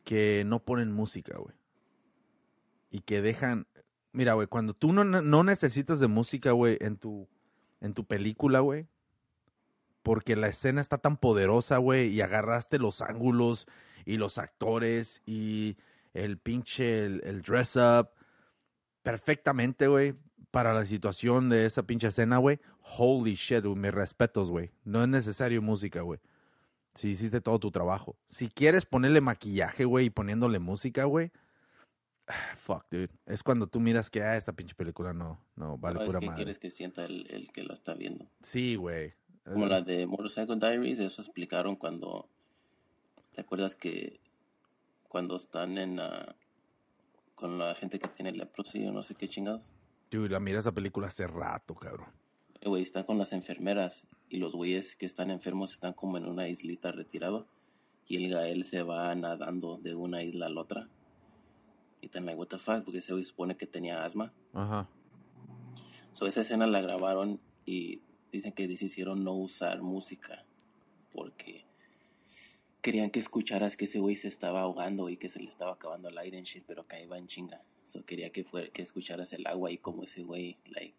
que no ponen música, güey. Y que dejan... Mira, güey, cuando tú no, no necesitas de música, güey, en tu, en tu película, güey, porque la escena está tan poderosa, güey, y agarraste los ángulos y los actores y el pinche, el, el dress-up perfectamente, güey. Para la situación de esa pinche escena, güey. Holy shit, güey. Mis respetos, güey. No es necesario música, güey. Si hiciste todo tu trabajo. Si quieres ponerle maquillaje, güey, y poniéndole música, güey. Fuck, dude. Es cuando tú miras que, ah, esta pinche película no, no vale pura madre. Es que quieres que sienta el, el que la está viendo. Sí, güey. Como la de Motorcycle Diaries, eso explicaron cuando... ¿Te acuerdas que cuando están en uh, con la gente que tiene leprosy o no sé qué chingados? Dude, la mira esa película hace rato, cabrón. El güey está con las enfermeras y los güeyes que están enfermos están como en una islita retirado y el Gael se va nadando de una isla a la otra. Y tan like, what the fuck, porque ese güey supone que tenía asma. Ajá. So, esa escena la grabaron y dicen que decidieron no usar música porque querían que escucharas que ese güey se estaba ahogando y que se le estaba acabando el aire en shit, pero que ahí va en chinga. So, quería que fuera, que escucharas el agua y como ese güey, like,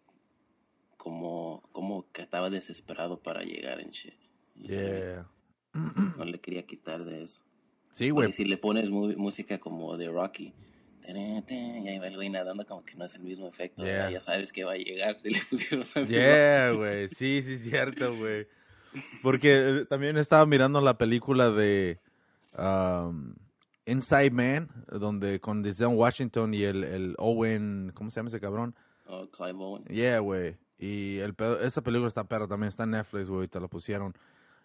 como, como que estaba desesperado para llegar en shit. Yeah. No le quería quitar de eso. Sí, güey. Y si le pones mu- música como de Rocky, tarán, tarán, y ahí va el güey nadando como que no es el mismo efecto. Yeah. O sea, ya sabes que va a llegar si le pusieron la yeah, güey. Sí, sí, cierto, güey. Porque también estaba mirando la película de... Um, Inside Man, donde con Denzel Washington y el, el Owen, ¿cómo se llama ese cabrón? Uh, Clive Owen. Yeah, güey. Y el pedo, esa película está perra, también está en Netflix, güey, te la pusieron.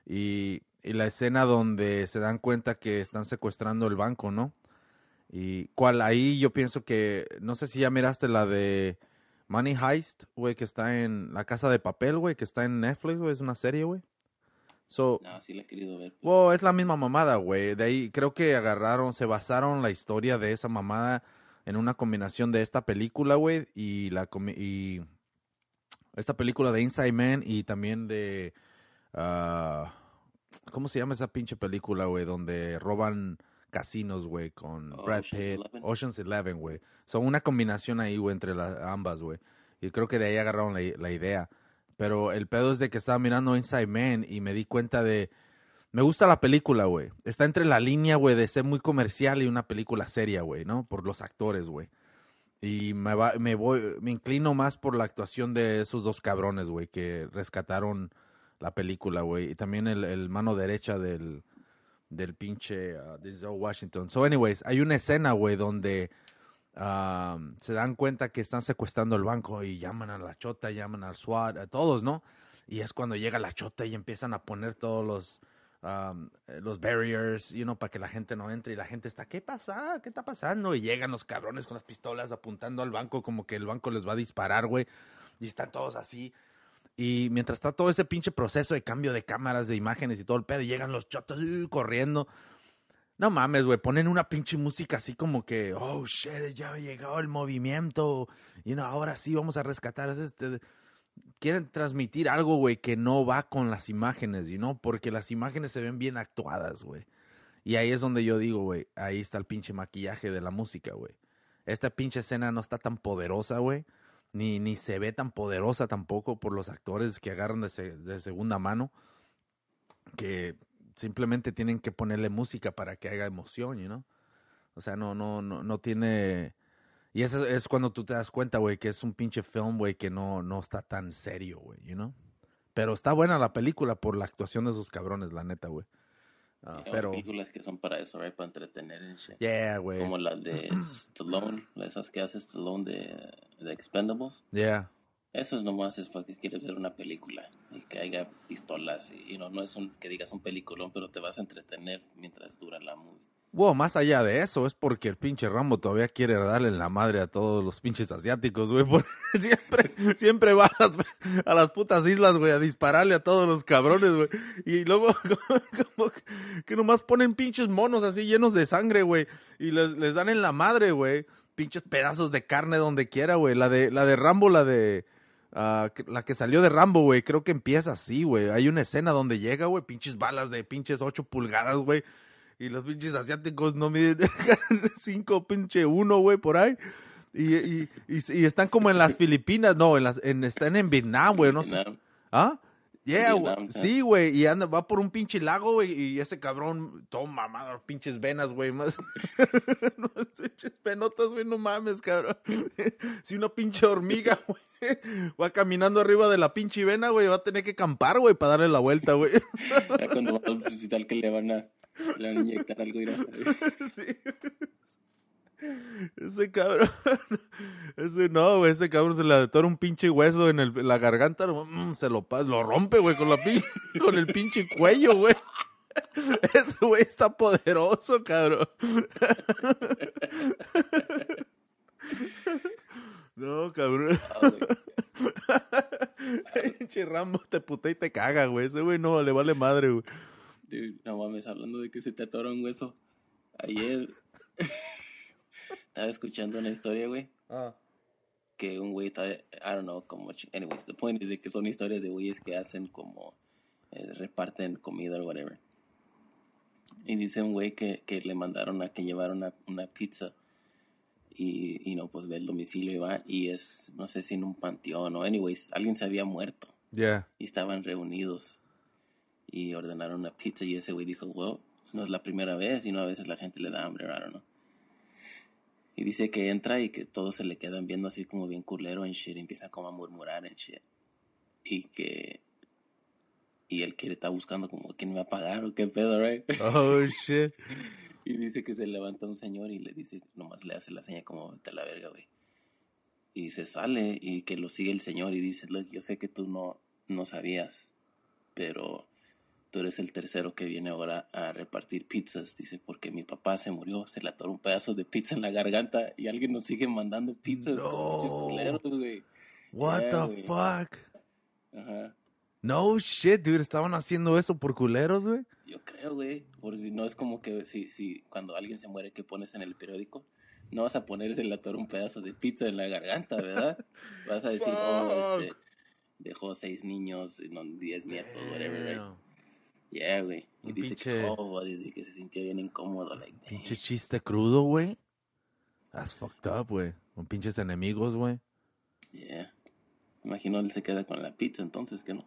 Y, y la escena donde se dan cuenta que están secuestrando el banco, ¿no? Y cuál ahí yo pienso que, no sé si ya miraste la de Money Heist, güey, que está en La Casa de Papel, güey, que está en Netflix, güey, es una serie, güey. So, no, sí la he querido ver. Pero... Well, es la misma mamada, güey. De ahí creo que agarraron, se basaron la historia de esa mamada en una combinación de esta película, güey, y la y esta película de Inside Man y también de... Uh, ¿cómo se llama esa pinche película, güey? Donde roban casinos, güey, con oh, Brad Pitt. Ocean's Eleven, güey. Son una combinación ahí, güey, entre las ambas, güey. Y creo que de ahí agarraron la, la idea. Pero el pedo es de que estaba mirando Inside Man y me di cuenta de... Me gusta la película, güey. Está entre la línea, güey, de ser muy comercial y una película seria, güey, ¿no? Por los actores, güey. Y me va, me voy, me inclino más por la actuación de esos dos cabrones, güey, que rescataron la película, güey. Y también el, el mano derecha del, del pinche uh, Denzel Washington. So, anyways, hay una escena, güey, donde... Uh, se dan cuenta que están secuestrando el banco y llaman a la chota, llaman al SWAT, a todos, ¿no? Y es cuando llega la chota y empiezan a poner todos los um, los barriers, you know, para que la gente no entre. Y la gente está, ¿qué pasa? ¿Qué está pasando? Y llegan los cabrones con las pistolas apuntando al banco como que el banco les va a disparar, güey. Y están todos así. Y mientras está todo ese pinche proceso de cambio de cámaras, de imágenes y todo el pedo, y llegan los chotos uh, corriendo. No mames, güey, ponen una pinche música así como que, oh, shit, ya ha llegado el movimiento, y no, ahora sí vamos a rescatar. Este... Quieren transmitir algo, güey, que no va con las imágenes, y no, porque las imágenes se ven bien actuadas, güey. Y ahí es donde yo digo, güey, ahí está el pinche maquillaje de la música, güey. Esta pinche escena no está tan poderosa, güey, ni, ni se ve tan poderosa tampoco por los actores que agarran de, se, de segunda mano, que... Simplemente tienen que ponerle música para que haga emoción, you know? O sea, no, no, no, no tiene... Y eso es cuando tú te das cuenta, güey, que es un pinche film, güey, que no, no está tan serio, güey, you know? Pero está buena la película por la actuación de esos cabrones, la neta, güey. Uh, yeah, pero... películas que son para eso, right? Para entretener en shit. Yeah, güey. Como la de Stallone, esas que hace Stallone de, de Expendables. Yeah. Eso es nomás, es porque quieres ver una película y que haya pistolas y, y no, no es un, que digas un peliculón, pero te vas a entretener mientras dura la movie. Wow, más allá de eso, es porque el pinche Rambo todavía quiere darle la madre a todos los pinches asiáticos, güey, porque siempre, siempre va a las, a las putas islas, güey, a dispararle a todos los cabrones, güey, y luego como que nomás ponen pinches monos así llenos de sangre, güey, y les, les dan en la madre, güey, pinches pedazos de carne donde quiera, güey, la de, la de Rambo, la de... Uh, la que salió de Rambo, güey, creo que empieza así, güey. Hay una escena donde llega, güey, pinches balas de pinches ocho pulgadas, güey. Y los pinches asiáticos no miden cinco pinche uno, güey, por ahí. Y, y, y, y están como en las Filipinas, no, en las, en, están en Vietnam, güey, no sé. ¿Ah? Yeah, Vietnam, sí, güey, y anda, va por un pinche lago, güey, y ese cabrón, todo mamado, pinches venas, güey, más, no, pinches penotas, güey, no mames, cabrón, si una pinche hormiga, güey, va caminando arriba de la pinche vena, güey, va a tener que acampar, güey, para darle la vuelta, güey. Ya cuando va al hospital que le van a, le van a inyectar algo, irá. Sí. Ese cabrón, ese no, güey, ese cabrón se le atora un pinche hueso en, el, en la garganta, mm, se lo pasa, lo rompe, güey, con la pinche, con el pinche cuello, güey. Ese güey está poderoso, cabrón. No, cabrón. Pinche Rambo te putea y te caga, güey. Ese güey no, le vale madre, güey. Dude, no mames, hablando de que se te atora un hueso. Ayer... Estaba escuchando una historia, güey. Ah. Que un güey está, I don't know, como... Anyways, the point is de que son historias de güeyes que hacen como... Eh, reparten comida o whatever. Y dice un güey que, que le mandaron a que llevaron una, una pizza. Y, y no, pues ve el domicilio y va. Y es, no sé si en un panteón o... Anyways, alguien se había muerto. Yeah. Y estaban reunidos. Y ordenaron una pizza. Y ese güey dijo, well, no es la primera vez. Y no, a veces la gente le da hambre, I don't know. Y dice que entra y que todos se le quedan viendo así como bien culero en shit. Y empiezan como a murmurar en shit. Y que... Y él quiere estar buscando como quién me va a pagar o qué pedo, right? Oh, shit. Y dice que se levanta un señor y le dice... Nomás le hace la seña como vete a la verga, güey. Y se sale y que lo sigue el señor y dice... Look, yo sé que tú no, no sabías. Pero tú eres el tercero que viene ahora a repartir pizzas. Dice, porque mi papá se murió, se le atoró un pedazo de pizza en la garganta y alguien nos sigue mandando pizzas. No. Con muchos culeros, güey. What yeah, the wey. Fuck? Ajá. No shit, dude, estaban haciendo eso por culeros, güey. Yo creo, güey, porque no es como que si, si cuando alguien se muere, ¿qué pones en el periódico? No vas a ponerse el actor un pedazo de pizza en la garganta, ¿verdad? Vas a decir, oh, este, dejó seis niños, no, diez nietos, whatever, right? Yeah, güey. Y un dice pinche... que, oh, dice que se sintió bien incómodo, like, damn. Pinche chiste crudo, güey. That's fucked up, güey. Con pinches enemigos, güey. Yeah. Imagino él se queda con la pizza, entonces, ¿qué no?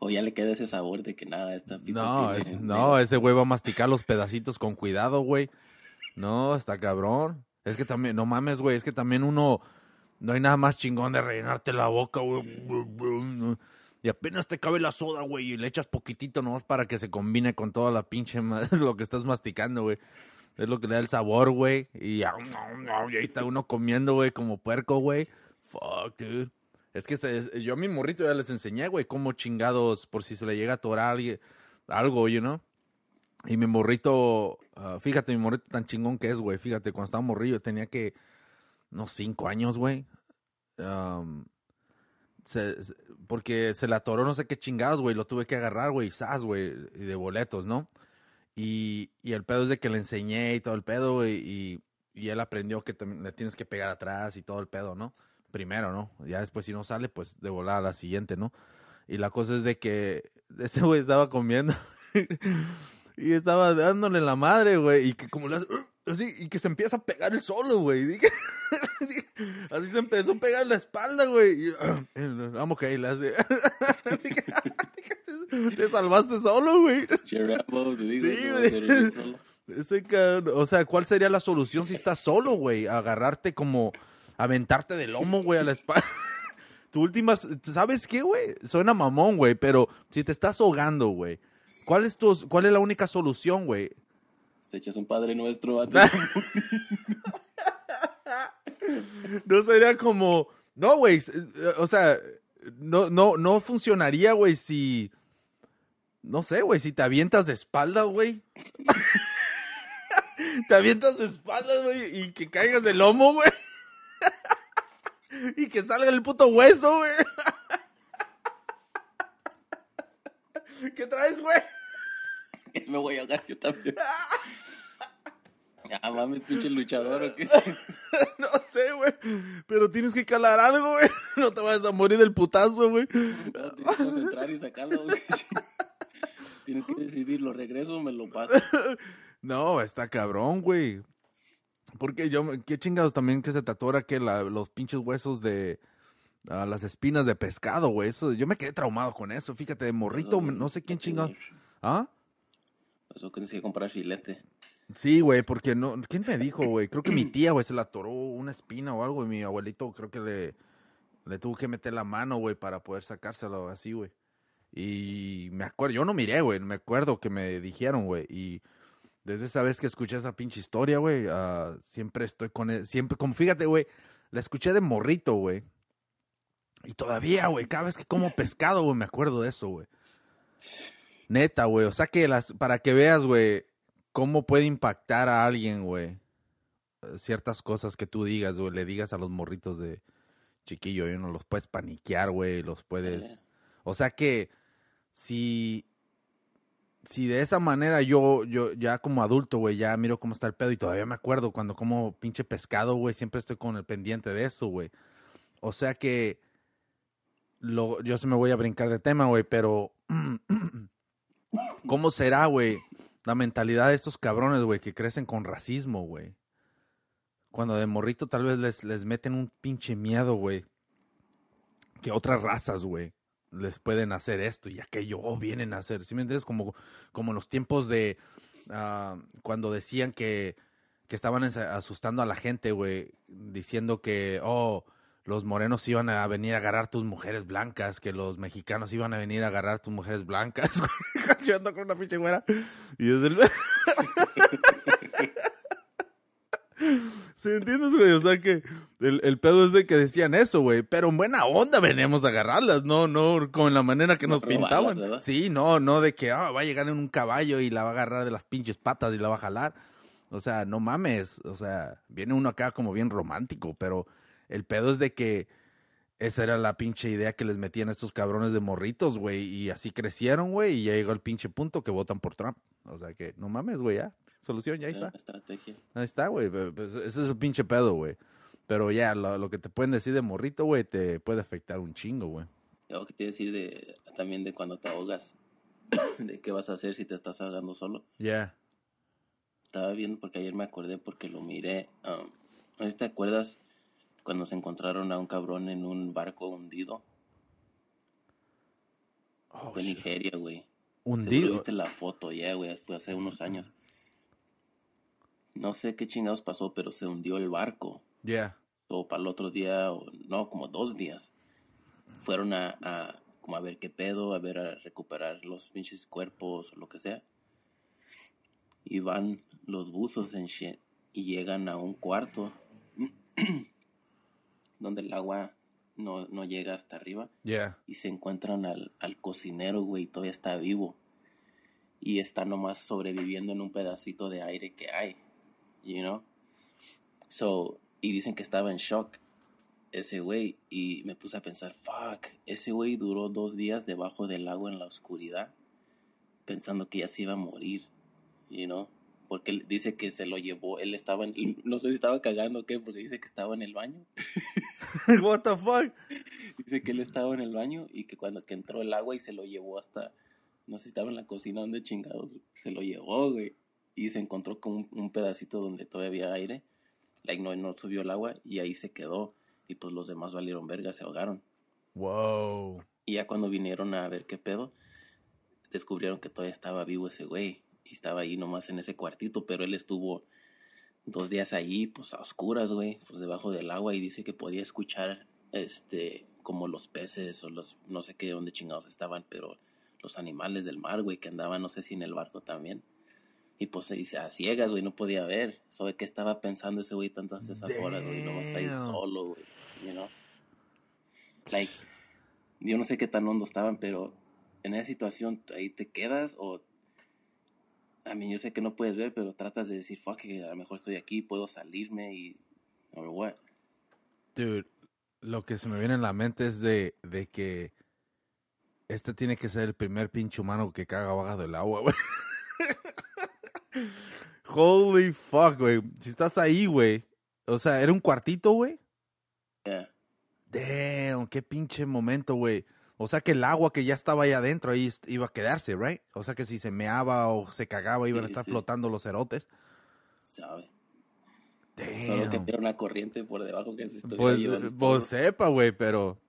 O ya le queda ese sabor de que nada, esta pizza no, tiene... Es, no, ese güey va a masticar los pedacitos con cuidado, güey. No, está cabrón. Es que también, no mames, güey, es que también uno... No hay nada más chingón de rellenarte la boca, güey. Y apenas te cabe la soda, güey, y le echas poquitito nomás para que se combine con toda la pinche... Lo que estás masticando, güey. Es lo que le da el sabor, güey. Y, y ahí está uno comiendo, güey, como puerco, güey. Fuck, dude. Es que se, es, yo a mi morrito ya les enseñé, güey, cómo chingados, por si se le llega a atorar y, algo, you know. Y mi morrito, uh, fíjate, mi morrito tan chingón que es, güey. Fíjate, cuando estaba morrillo tenía que, no, cinco años, güey. Um, se, se, porque se le atoró no sé qué chingados, güey. Lo tuve que agarrar, güey, sas, güey, de boletos, ¿no? Y, y el pedo es de que le enseñé y todo el pedo, güey. Y, y él aprendió que te, le tienes que pegar atrás y todo el pedo, ¿no? Primero, ¿no? Ya después si no sale, pues de volada a la siguiente, ¿no? Y la cosa es de que ese güey estaba comiendo y estaba dándole la madre, güey, y que como le hace, así, y que se empieza a pegar el solo, güey. Así se empezó a pegar la espalda, güey. Vamos que ahí le hace. Te salvaste solo, güey. Sí, güey. Ese, o sea, ¿cuál sería la solución si estás solo, güey? Agarrarte como... Aventarte de lomo, güey, a la espalda. Tu última... ¿Sabes qué, güey? Suena mamón, güey, pero si te estás ahogando, güey, ¿cuál es tu, cuál es la única solución, güey? Te echas un Padre Nuestro a ti. No sería como... No, güey, o sea, no, no, no funcionaría, güey, si... No sé, güey, si te avientas de espalda, güey. Te avientas de espaldas, güey, y que caigas de lomo, güey. Y que salga el puto hueso, güey. ¿Qué traes, güey? Me voy a ahogar yo también. Ah, mames, pinche luchador, ¿o qué? No sé, güey. Pero tienes que calar algo, güey. No te vas a morir del putazo, güey. No, tienes que concentrar y sacarlo, güey. Tienes que decidir, ¿lo regreso o me lo paso? No, está cabrón, güey. Porque yo, qué chingados también que se te atora que la, los pinches huesos de uh, las espinas de pescado, güey. Eso, yo me quedé traumado con eso, fíjate, de morrito, eso, no sé quién chingados. ¿Ah? Eso tienes que comprar filete. Sí, güey, porque no, ¿quién me dijo, güey? Creo que mi tía, güey, se le atoró una espina o algo y mi abuelito creo que le, le tuvo que meter la mano, güey, para poder sacárselo así, güey. Y me acuerdo, yo no miré, güey, me acuerdo que me dijeron, güey, y... Desde esa vez que escuché esa pinche historia, güey, uh, siempre estoy con... El, siempre, como fíjate, güey, la escuché de morrito, güey. Y todavía, güey, cada vez que como pescado, güey, me acuerdo de eso, güey. Neta, güey, o sea que las... Para que veas, güey, cómo puede impactar a alguien, güey. Ciertas cosas que tú digas, güey, le digas a los morritos de chiquillo. Y uno los puedes paniquear, güey, los puedes... O sea que si... Si de esa manera yo, yo ya como adulto, güey, ya miro cómo está el pedo y todavía me acuerdo cuando como pinche pescado, güey, siempre estoy con el pendiente de eso, güey. O sea que lo, yo se me voy a brincar de tema, güey, pero ¿cómo será, güey, la mentalidad de estos cabrones, güey, que crecen con racismo, güey? Cuando de morrito tal vez les, les meten un pinche miedo, güey, que otras razas, güey, les pueden hacer esto y aquello, o oh, vienen a hacer, ¿sí me entiendes? Como, como los tiempos de uh, cuando decían que, que estaban asustando a la gente, güey, diciendo que, oh, los morenos iban a venir a agarrar tus mujeres blancas, que los mexicanos iban a venir a agarrar tus mujeres blancas, güey, yo ando con una pinche güera, y es el... ¿Sí entiendes, güey? O sea que el, el pedo es de que decían eso, güey. Pero en buena onda veníamos a agarrarlas, no, no con la manera que nos pintaban. Balas, sí, no, no de que oh, va a llegar en un caballo y la va a agarrar de las pinches patas y la va a jalar. O sea, no mames. O sea, viene uno acá como bien romántico, pero el pedo es de que Esa era la pinche idea que les metían a estos cabrones de morritos, güey. Y así crecieron, güey, y ya llegó el pinche punto que votan por Trump. O sea que, no mames, güey, ya. Solución, ya ahí está. Estrategia. Ahí está, güey. Pues ese es el pinche pedo, güey. Pero ya, lo, lo que te pueden decir de morrito, güey, te puede afectar un chingo, güey. Lo que te decir de, también de cuando te ahogas, de qué vas a hacer si te estás ahogando solo. Ya. Yeah. Estaba viendo porque ayer me acordé porque lo miré. Um, ¿No te acuerdas cuando se encontraron a un cabrón en un barco hundido? Oh, fue en Nigeria, güey. ¿Hundido? Viste la foto ya, güey, fue hace unos años. No sé qué chingados pasó, pero se hundió el barco. Ya. Yeah. O para el otro día, o, no, como dos días. Fueron a, a, como a ver qué pedo, a ver, a recuperar los pinches cuerpos o lo que sea. Y van los buzos en shit y llegan a un cuarto donde el agua no, no llega hasta arriba. Yeah. Y se encuentran al, al cocinero, güey, todavía está vivo. Y está nomás sobreviviendo en un pedacito de aire que hay, you know. So, y dicen que estaba en shock ese güey. Y me puse a pensar, fuck, ese güey duró dos días debajo del agua en la oscuridad, pensando que ya se iba a morir, you know. Porque él dice que se lo llevó, él estaba, en, no sé si estaba cagando o qué, porque dice que estaba en el baño. What the fuck? Dice que él estaba en el baño y que cuando que entró el agua y se lo llevó hasta, no sé si estaba en la cocina, donde chingados, se lo llevó, güey. Y se encontró con un, un pedacito donde todavía había aire, like no, no subió el agua y ahí se quedó. Y pues los demás valieron verga, se ahogaron. Wow. Y ya cuando vinieron a ver qué pedo, descubrieron que todavía estaba vivo ese güey. Y estaba ahí nomás en ese cuartito, pero él estuvo dos días ahí, pues a oscuras, güey, pues debajo del agua. Y dice que podía escuchar, este, como los peces o los, no sé qué, dónde chingados estaban, pero los animales del mar, güey, que andaban, no sé si en el barco también. Y pues se dice, a ciegas, güey, no podía ver. ¿Sabe qué estaba pensando ese güey tantas esas Damn. horas, güey? No vas a ir solo, güey, you know? Like, yo no sé qué tan hondo estaban, pero en esa situación, ¿ahí te quedas o...? A mí, yo sé que no puedes ver, pero tratas de decir, fuck, a lo mejor estoy aquí, puedo salirme y... or what. Dude, lo que se me viene en la mente es de, de que este tiene que ser el primer pinche humano que caga abajo del agua, güey. Holy fuck, güey. Si estás ahí, güey. O sea, ¿era un cuartito, güey? Yeah. Damn, qué pinche momento, güey. O sea, que el agua que ya estaba ahí adentro, ahí iba a quedarse, right? O sea, que si se meaba o se cagaba, iban sí, a estar sí. flotando los cerotes. Sabe. Damn. Solo que era una corriente por debajo que se estuviera pues, llevando. Pues sepa, güey, pero...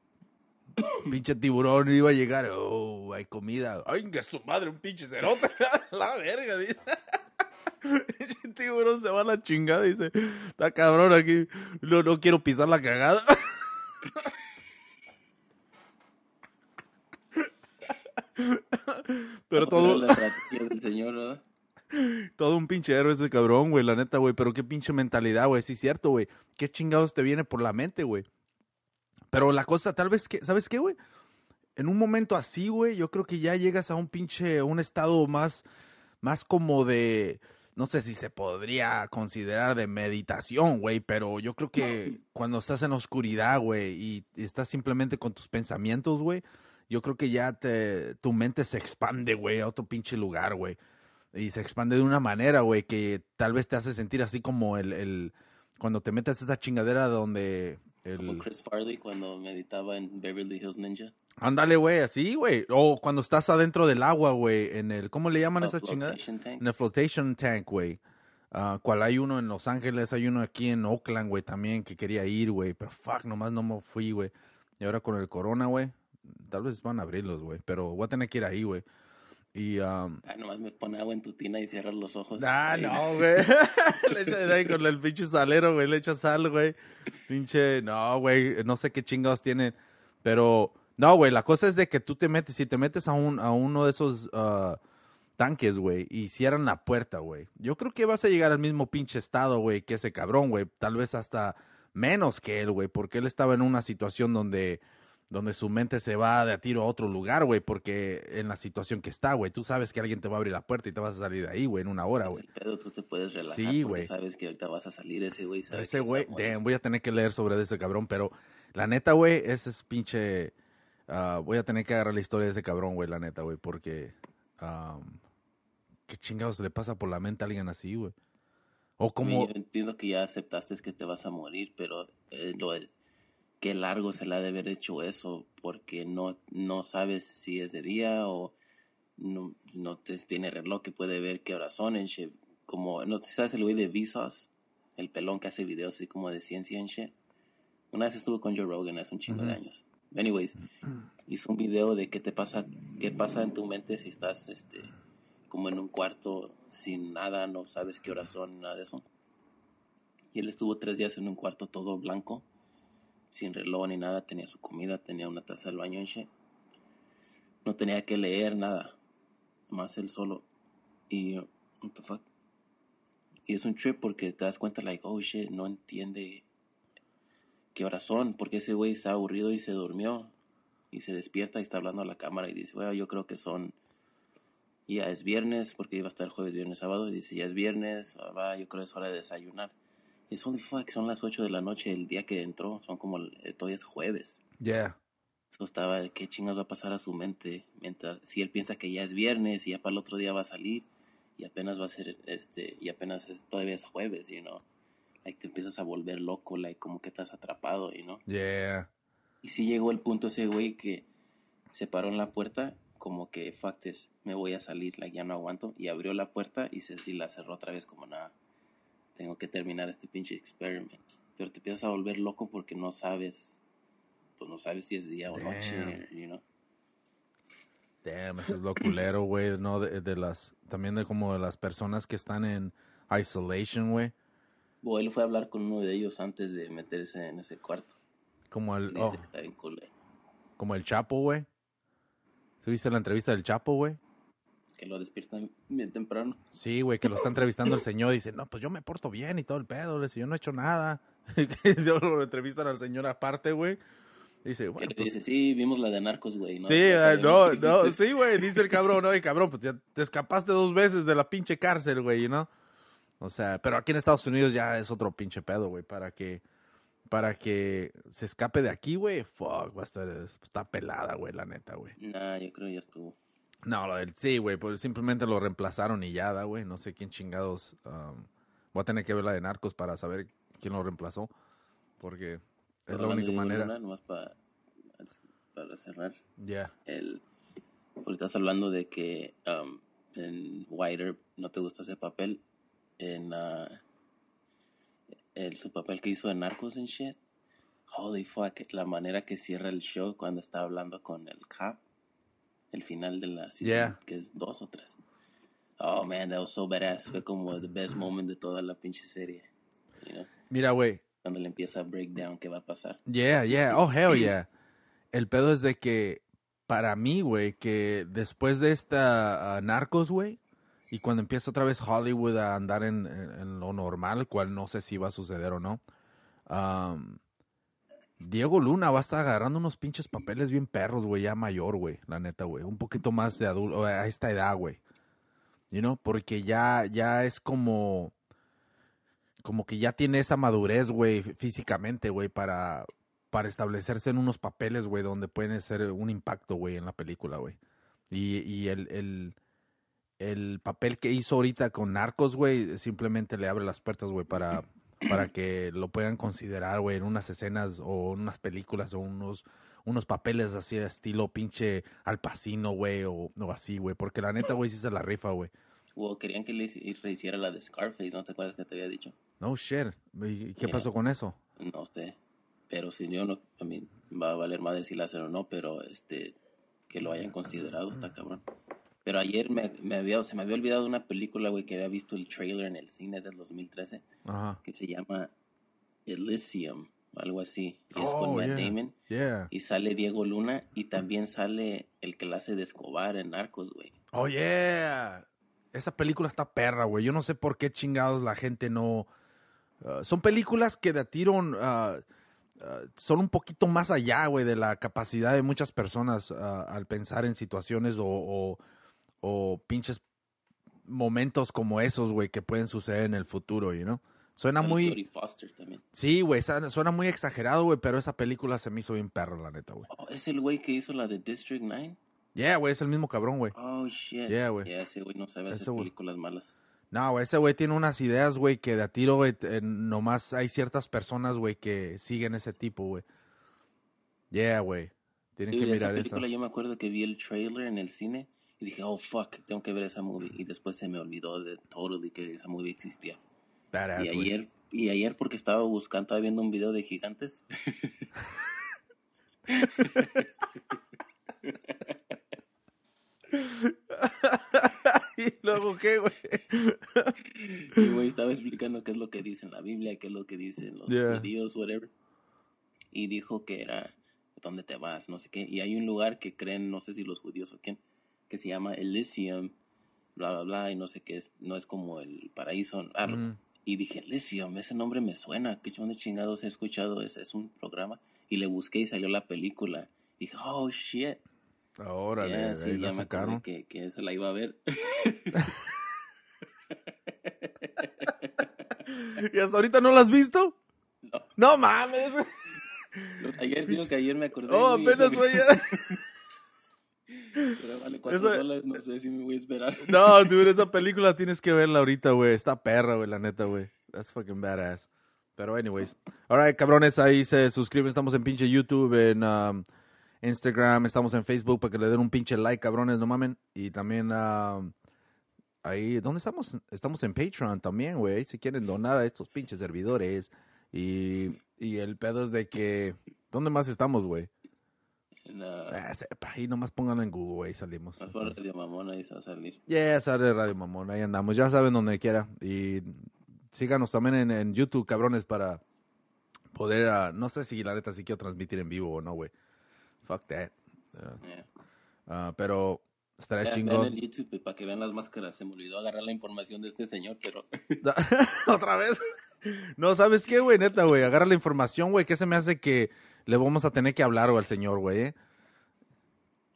pinche tiburón iba a llegar. Oh, hay comida. Ay, que su madre, un pinche cerote. La verga, dice. Pinche tiburón se va a la chingada, dice. Está cabrón aquí. No, no quiero pisar la cagada. Pero todo la estrategia del señor, ¿verdad? Todo un pinche héroe ese cabrón, güey, la neta, güey. Pero qué pinche mentalidad, güey. Sí, cierto, güey. Qué chingados te viene por la mente, güey. Pero la cosa, tal vez, que, ¿sabes qué, güey? En un momento así, güey, yo creo que ya llegas a un pinche, un estado más, más como de, no sé si se podría considerar de meditación, güey, pero yo creo que cuando estás en la oscuridad, güey, y estás simplemente con tus pensamientos, güey, yo creo que ya te, tu mente se expande, güey, a otro pinche lugar, güey. Y se expande de una manera, güey, que tal vez te hace sentir así como el, el cuando te metes a esa chingadera donde... El... Como Chris Farley cuando meditaba en Beverly Hills Ninja. Ándale, güey, así, güey. O cuando estás adentro del agua, güey, en el... ¿Cómo le llaman oh, esa chingada? Tank. En el flotation tank, güey. Uh, cual hay uno en Los Ángeles, hay uno aquí en Oakland, güey, también, que quería ir, güey. Pero fuck, nomás no me fui, güey. Y ahora con el corona, güey, tal vez van a abrirlos, güey. Pero voy a tener que ir ahí, güey. Y, um... ah, nomás me pone agua en tu tina y cierras los ojos. Ah, no, güey. Le echas ahí con el pinche salero, güey. Le echas sal, güey. Pinche, no, güey. No sé qué chingados tienen. Pero, no, güey. La cosa es de que tú te metes, si te metes a, un, a uno de esos uh, tanques, güey, y cierran la puerta, güey. Yo creo que vas a llegar al mismo pinche estado, güey, que ese cabrón, güey. Tal vez hasta menos que él, güey. Porque él estaba en una situación donde... Donde su mente se va de a tiro a otro lugar, güey, porque en la situación que está, güey, tú sabes que alguien te va a abrir la puerta y te vas a salir de ahí, güey, en una hora, güey. Pero tú te puedes relajar sí, porque wey. sabes que ahorita vas a salir ese güey. Ese güey, damn, voy a tener que leer sobre ese cabrón, pero La neta, güey, ese es pinche... Uh, voy a tener que agarrar la historia de ese cabrón, güey, la neta, güey, porque... Um, ¿qué chingados le pasa por la mente a alguien así, güey? O como... Yo entiendo que ya aceptaste que te vas a morir, pero eh, lo, qué largo se le ha de haber hecho eso, porque no, no sabes si es de día o no, no te, tiene reloj que puede ver qué horas son, en shit. Como, ¿no sabes el güey de Visas? El pelón que hace videos así como de ciencia en shit. Una vez estuve con Joe Rogan hace un chingo uh-huh. de años. Anyways, hizo un video de qué te pasa, qué pasa en tu mente si estás, este... como en un cuarto, sin nada, no sabes qué horas son, nada de eso. Y él estuvo tres días en un cuarto todo blanco, sin reloj ni nada, tenía su comida, tenía una taza del baño, no tenía que leer nada, más él solo. Y, what the fuck? Y es un trip porque te das cuenta, like, oh shit, no entiende qué horas son, porque ese güey está aburrido y se durmió, y se despierta y está hablando a la cámara y dice, bueno, yo creo que son... ya es viernes, porque iba a estar jueves, viernes, sábado, y dice, ya es viernes, va, va, yo creo que es hora de desayunar. Y es, holy fuck, son las ocho de la noche el día que entró, son como, hoy es jueves. Yeah. Eso estaba, qué chingas va a pasar a su mente, mientras, si él piensa que ya es viernes, y ya para el otro día va a salir, y apenas va a ser, este, y apenas es, todavía es jueves, you know, like, te empiezas a volver loco, like, como que estás atrapado, you know. Yeah. Y sí llegó el punto ese güey que se paró en la puerta, como que, fuck this, me voy a salir, like, ya no aguanto. Y abrió la puerta y, se, y la cerró otra vez como, nada, tengo que terminar este pinche experiment. Pero te empiezas a volver loco porque no sabes, pues no sabes si es día o noche, you know. Damn, eso es lo culero, güey, ¿no? De, de las, también de como de las personas que están en isolation, güey. Bueno, él fue a hablar con uno de ellos antes de meterse en ese cuarto. Como el, oh, está bien cool, eh. Como el Chapo, güey. ¿Tú viste la entrevista del Chapo, güey? Que lo despiertan bien temprano. Sí, güey, que lo está entrevistando el señor. Dice, no, pues yo me porto bien y todo el pedo. Le dice, yo no he hecho nada. Lo entrevistan al señor aparte, güey. Dice, bueno, pues... dice, sí, vimos la de Narcos, güey. ¿No? Sí, uh, no, no, sí, güey. Dice el cabrón, oye, cabrón, pues ya te escapaste dos veces de la pinche cárcel, güey, ¿no? O sea, pero aquí en Estados Unidos ya es otro pinche pedo, güey. Para que, para que se escape de aquí, güey, fuck, va a estar, está pelada, güey, la neta, güey. Nah, yo creo que ya estuvo. No, lo del sí, güey, pues simplemente lo reemplazaron y ya, da, güey, no sé quién chingados, um, voy a tener que ver la de Narcos para saber quién lo reemplazó, porque pero es la única manera. Una, nomás para, para cerrar. Ya. Yeah. Porque estás hablando de que um, en White Earp no te gustó ese papel, en... Uh, El, su papel que hizo de Narcos and shit. Holy fuck, la manera que cierra el show cuando está hablando con el cop, el final de la season, yeah, que es dos o tres. Oh man, that was so badass. Fue como the best moment de toda la pinche serie, you know? Mira, güey, cuando le empieza a break down qué va a pasar. Yeah, yeah, oh hell yeah. El pedo es de que, para mí, güey, que después de esta uh, Narcos, güey, y cuando empieza otra vez Hollywood a andar en, en, en lo normal, cual no sé si va a suceder o no, um, Diego Luna va a estar agarrando unos pinches papeles bien perros, güey, ya mayor, güey, la neta, güey. Un poquito más de adulto, a esta edad, güey. You know, porque ya, ya es como, como que ya tiene esa madurez, güey, físicamente, güey, para, para establecerse en unos papeles, güey, donde pueden ser un impacto, güey, en la película, güey. Y, y el... el El papel que hizo ahorita con Narcos, güey, simplemente le abre las puertas, güey, para, para que lo puedan considerar, güey, en unas escenas o unas películas o unos, unos papeles así estilo pinche Al Pacino, güey, o, o así, güey. Porque la neta, güey, sí se la rifa, güey. Wow, querían que le hiciera la de Scarface, ¿no te acuerdas que te había dicho? No shit. ¿Y qué yeah. pasó con eso? No sé. Pero si yo no, a mí va a valer madre si la hacen o no, pero este, que lo hayan considerado, está cabrón. Pero ayer me, me había, se me había olvidado una película, güey, que había visto el trailer en el cine desde el dos mil trece, uh-huh. que se llama Elysium, algo así. Y es oh, con Matt yeah. Damon. Yeah. Y sale Diego Luna y también sale el que la hace de Escobar en Narcos, güey. Oh, yeah. Esa película está perra, güey. Yo no sé por qué chingados la gente no... Uh, son películas que de tiro... Uh, Uh, son un poquito más allá, güey, de la capacidad de muchas personas uh, al pensar en situaciones o... o o pinches momentos como esos, güey, que pueden suceder en el futuro, you know? Suena muy... Jodie Foster también. Sí, güey, suena muy exagerado, güey, pero esa película se me hizo bien perro, la neta, güey. Oh, ¿es el güey que hizo la de District nine? Yeah, güey, es el mismo cabrón, güey. Oh, shit. Yeah, güey. Yeah, ese güey no sabe ese hacer wey. películas malas. No, güey, ese güey tiene unas ideas, güey, que de a tiro, güey, eh, nomás hay ciertas personas, güey, que siguen ese tipo, güey. Yeah, güey. Tienen Dude, que mirar esa película, esa. Yo me acuerdo que vi el trailer en el cine y dije, oh, fuck, tengo que ver esa movie. Y después se me olvidó de todo de que esa movie existía. Badass, y ayer, wey. y ayer porque estaba buscando, estaba viendo un video de gigantes. Y luego, ¿qué, güey? Y, güey, estaba explicando qué es lo que dice en la Biblia, qué es lo que dicen los yeah. judíos, whatever. Y dijo que era, ¿dónde te vas? No sé qué. Y hay un lugar que creen, no sé si los judíos o quién, que se llama Elysium, bla, bla, bla, y no sé qué es, no es como el paraíso. Ah, mm. Y dije, Elysium, ese nombre me suena, qué chingados he escuchado, es, es un programa. Y le busqué y salió la película. Y dije, oh, shit. Ahora yeah, sí, la sacaron. Que, que esa la iba a ver. ¿Y hasta ahorita no la has visto? No. ¡No mames! Los, ayer digo que ayer me acordé. Oh, apenas fue ayer. Pero vale cuatro esa... dólares, no sé si me voy a esperar. No, dude, esa película tienes que verla ahorita, güey. Está perra, güey, la neta, güey. That's fucking badass. Pero anyways. Alright, cabrones, ahí se suscriben. Estamos en pinche YouTube, en... Um, Instagram, estamos en Facebook para que le den un pinche like, cabrones, no mamen. Y también uh, ahí, ¿dónde estamos? Estamos en Patreon también, güey, si quieren donar a estos pinches servidores. Y, y el pedo es de que, ¿dónde más estamos, güey? No. Ah, sepa, ahí nomás pónganlo en Google, güey, salimos. Más por Radio Mamona, ahí se va a salir. Yeah, sale Radio Mamona, ahí andamos, ya saben donde quiera. Y síganos también en, en YouTube, cabrones, para poder, uh, no sé si la neta sí quiero transmitir en vivo o no, güey. Fuck that. Uh, yeah. uh, pero estará chingón. Vean el YouTube para que vean las máscaras. Se me olvidó agarrar la información de este señor, pero... ¿Otra vez? No, ¿sabes qué, güey? Neta, güey. Agarra la información, güey. ¿Qué se me hace que le vamos a tener que hablar wey, al señor, güey? ¿Eh?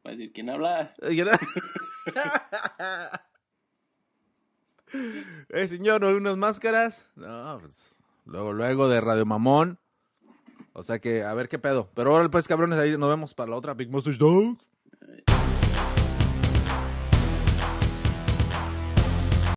Va a decir, ¿quién habla? Eh, señor, ¿no hay unas máscaras? No, pues... Luego, luego de Radio Mamón. O sea que, a ver qué pedo. Pero ahora, pues, cabrones, ahí nos vemos para la otra Big Mustache Dog.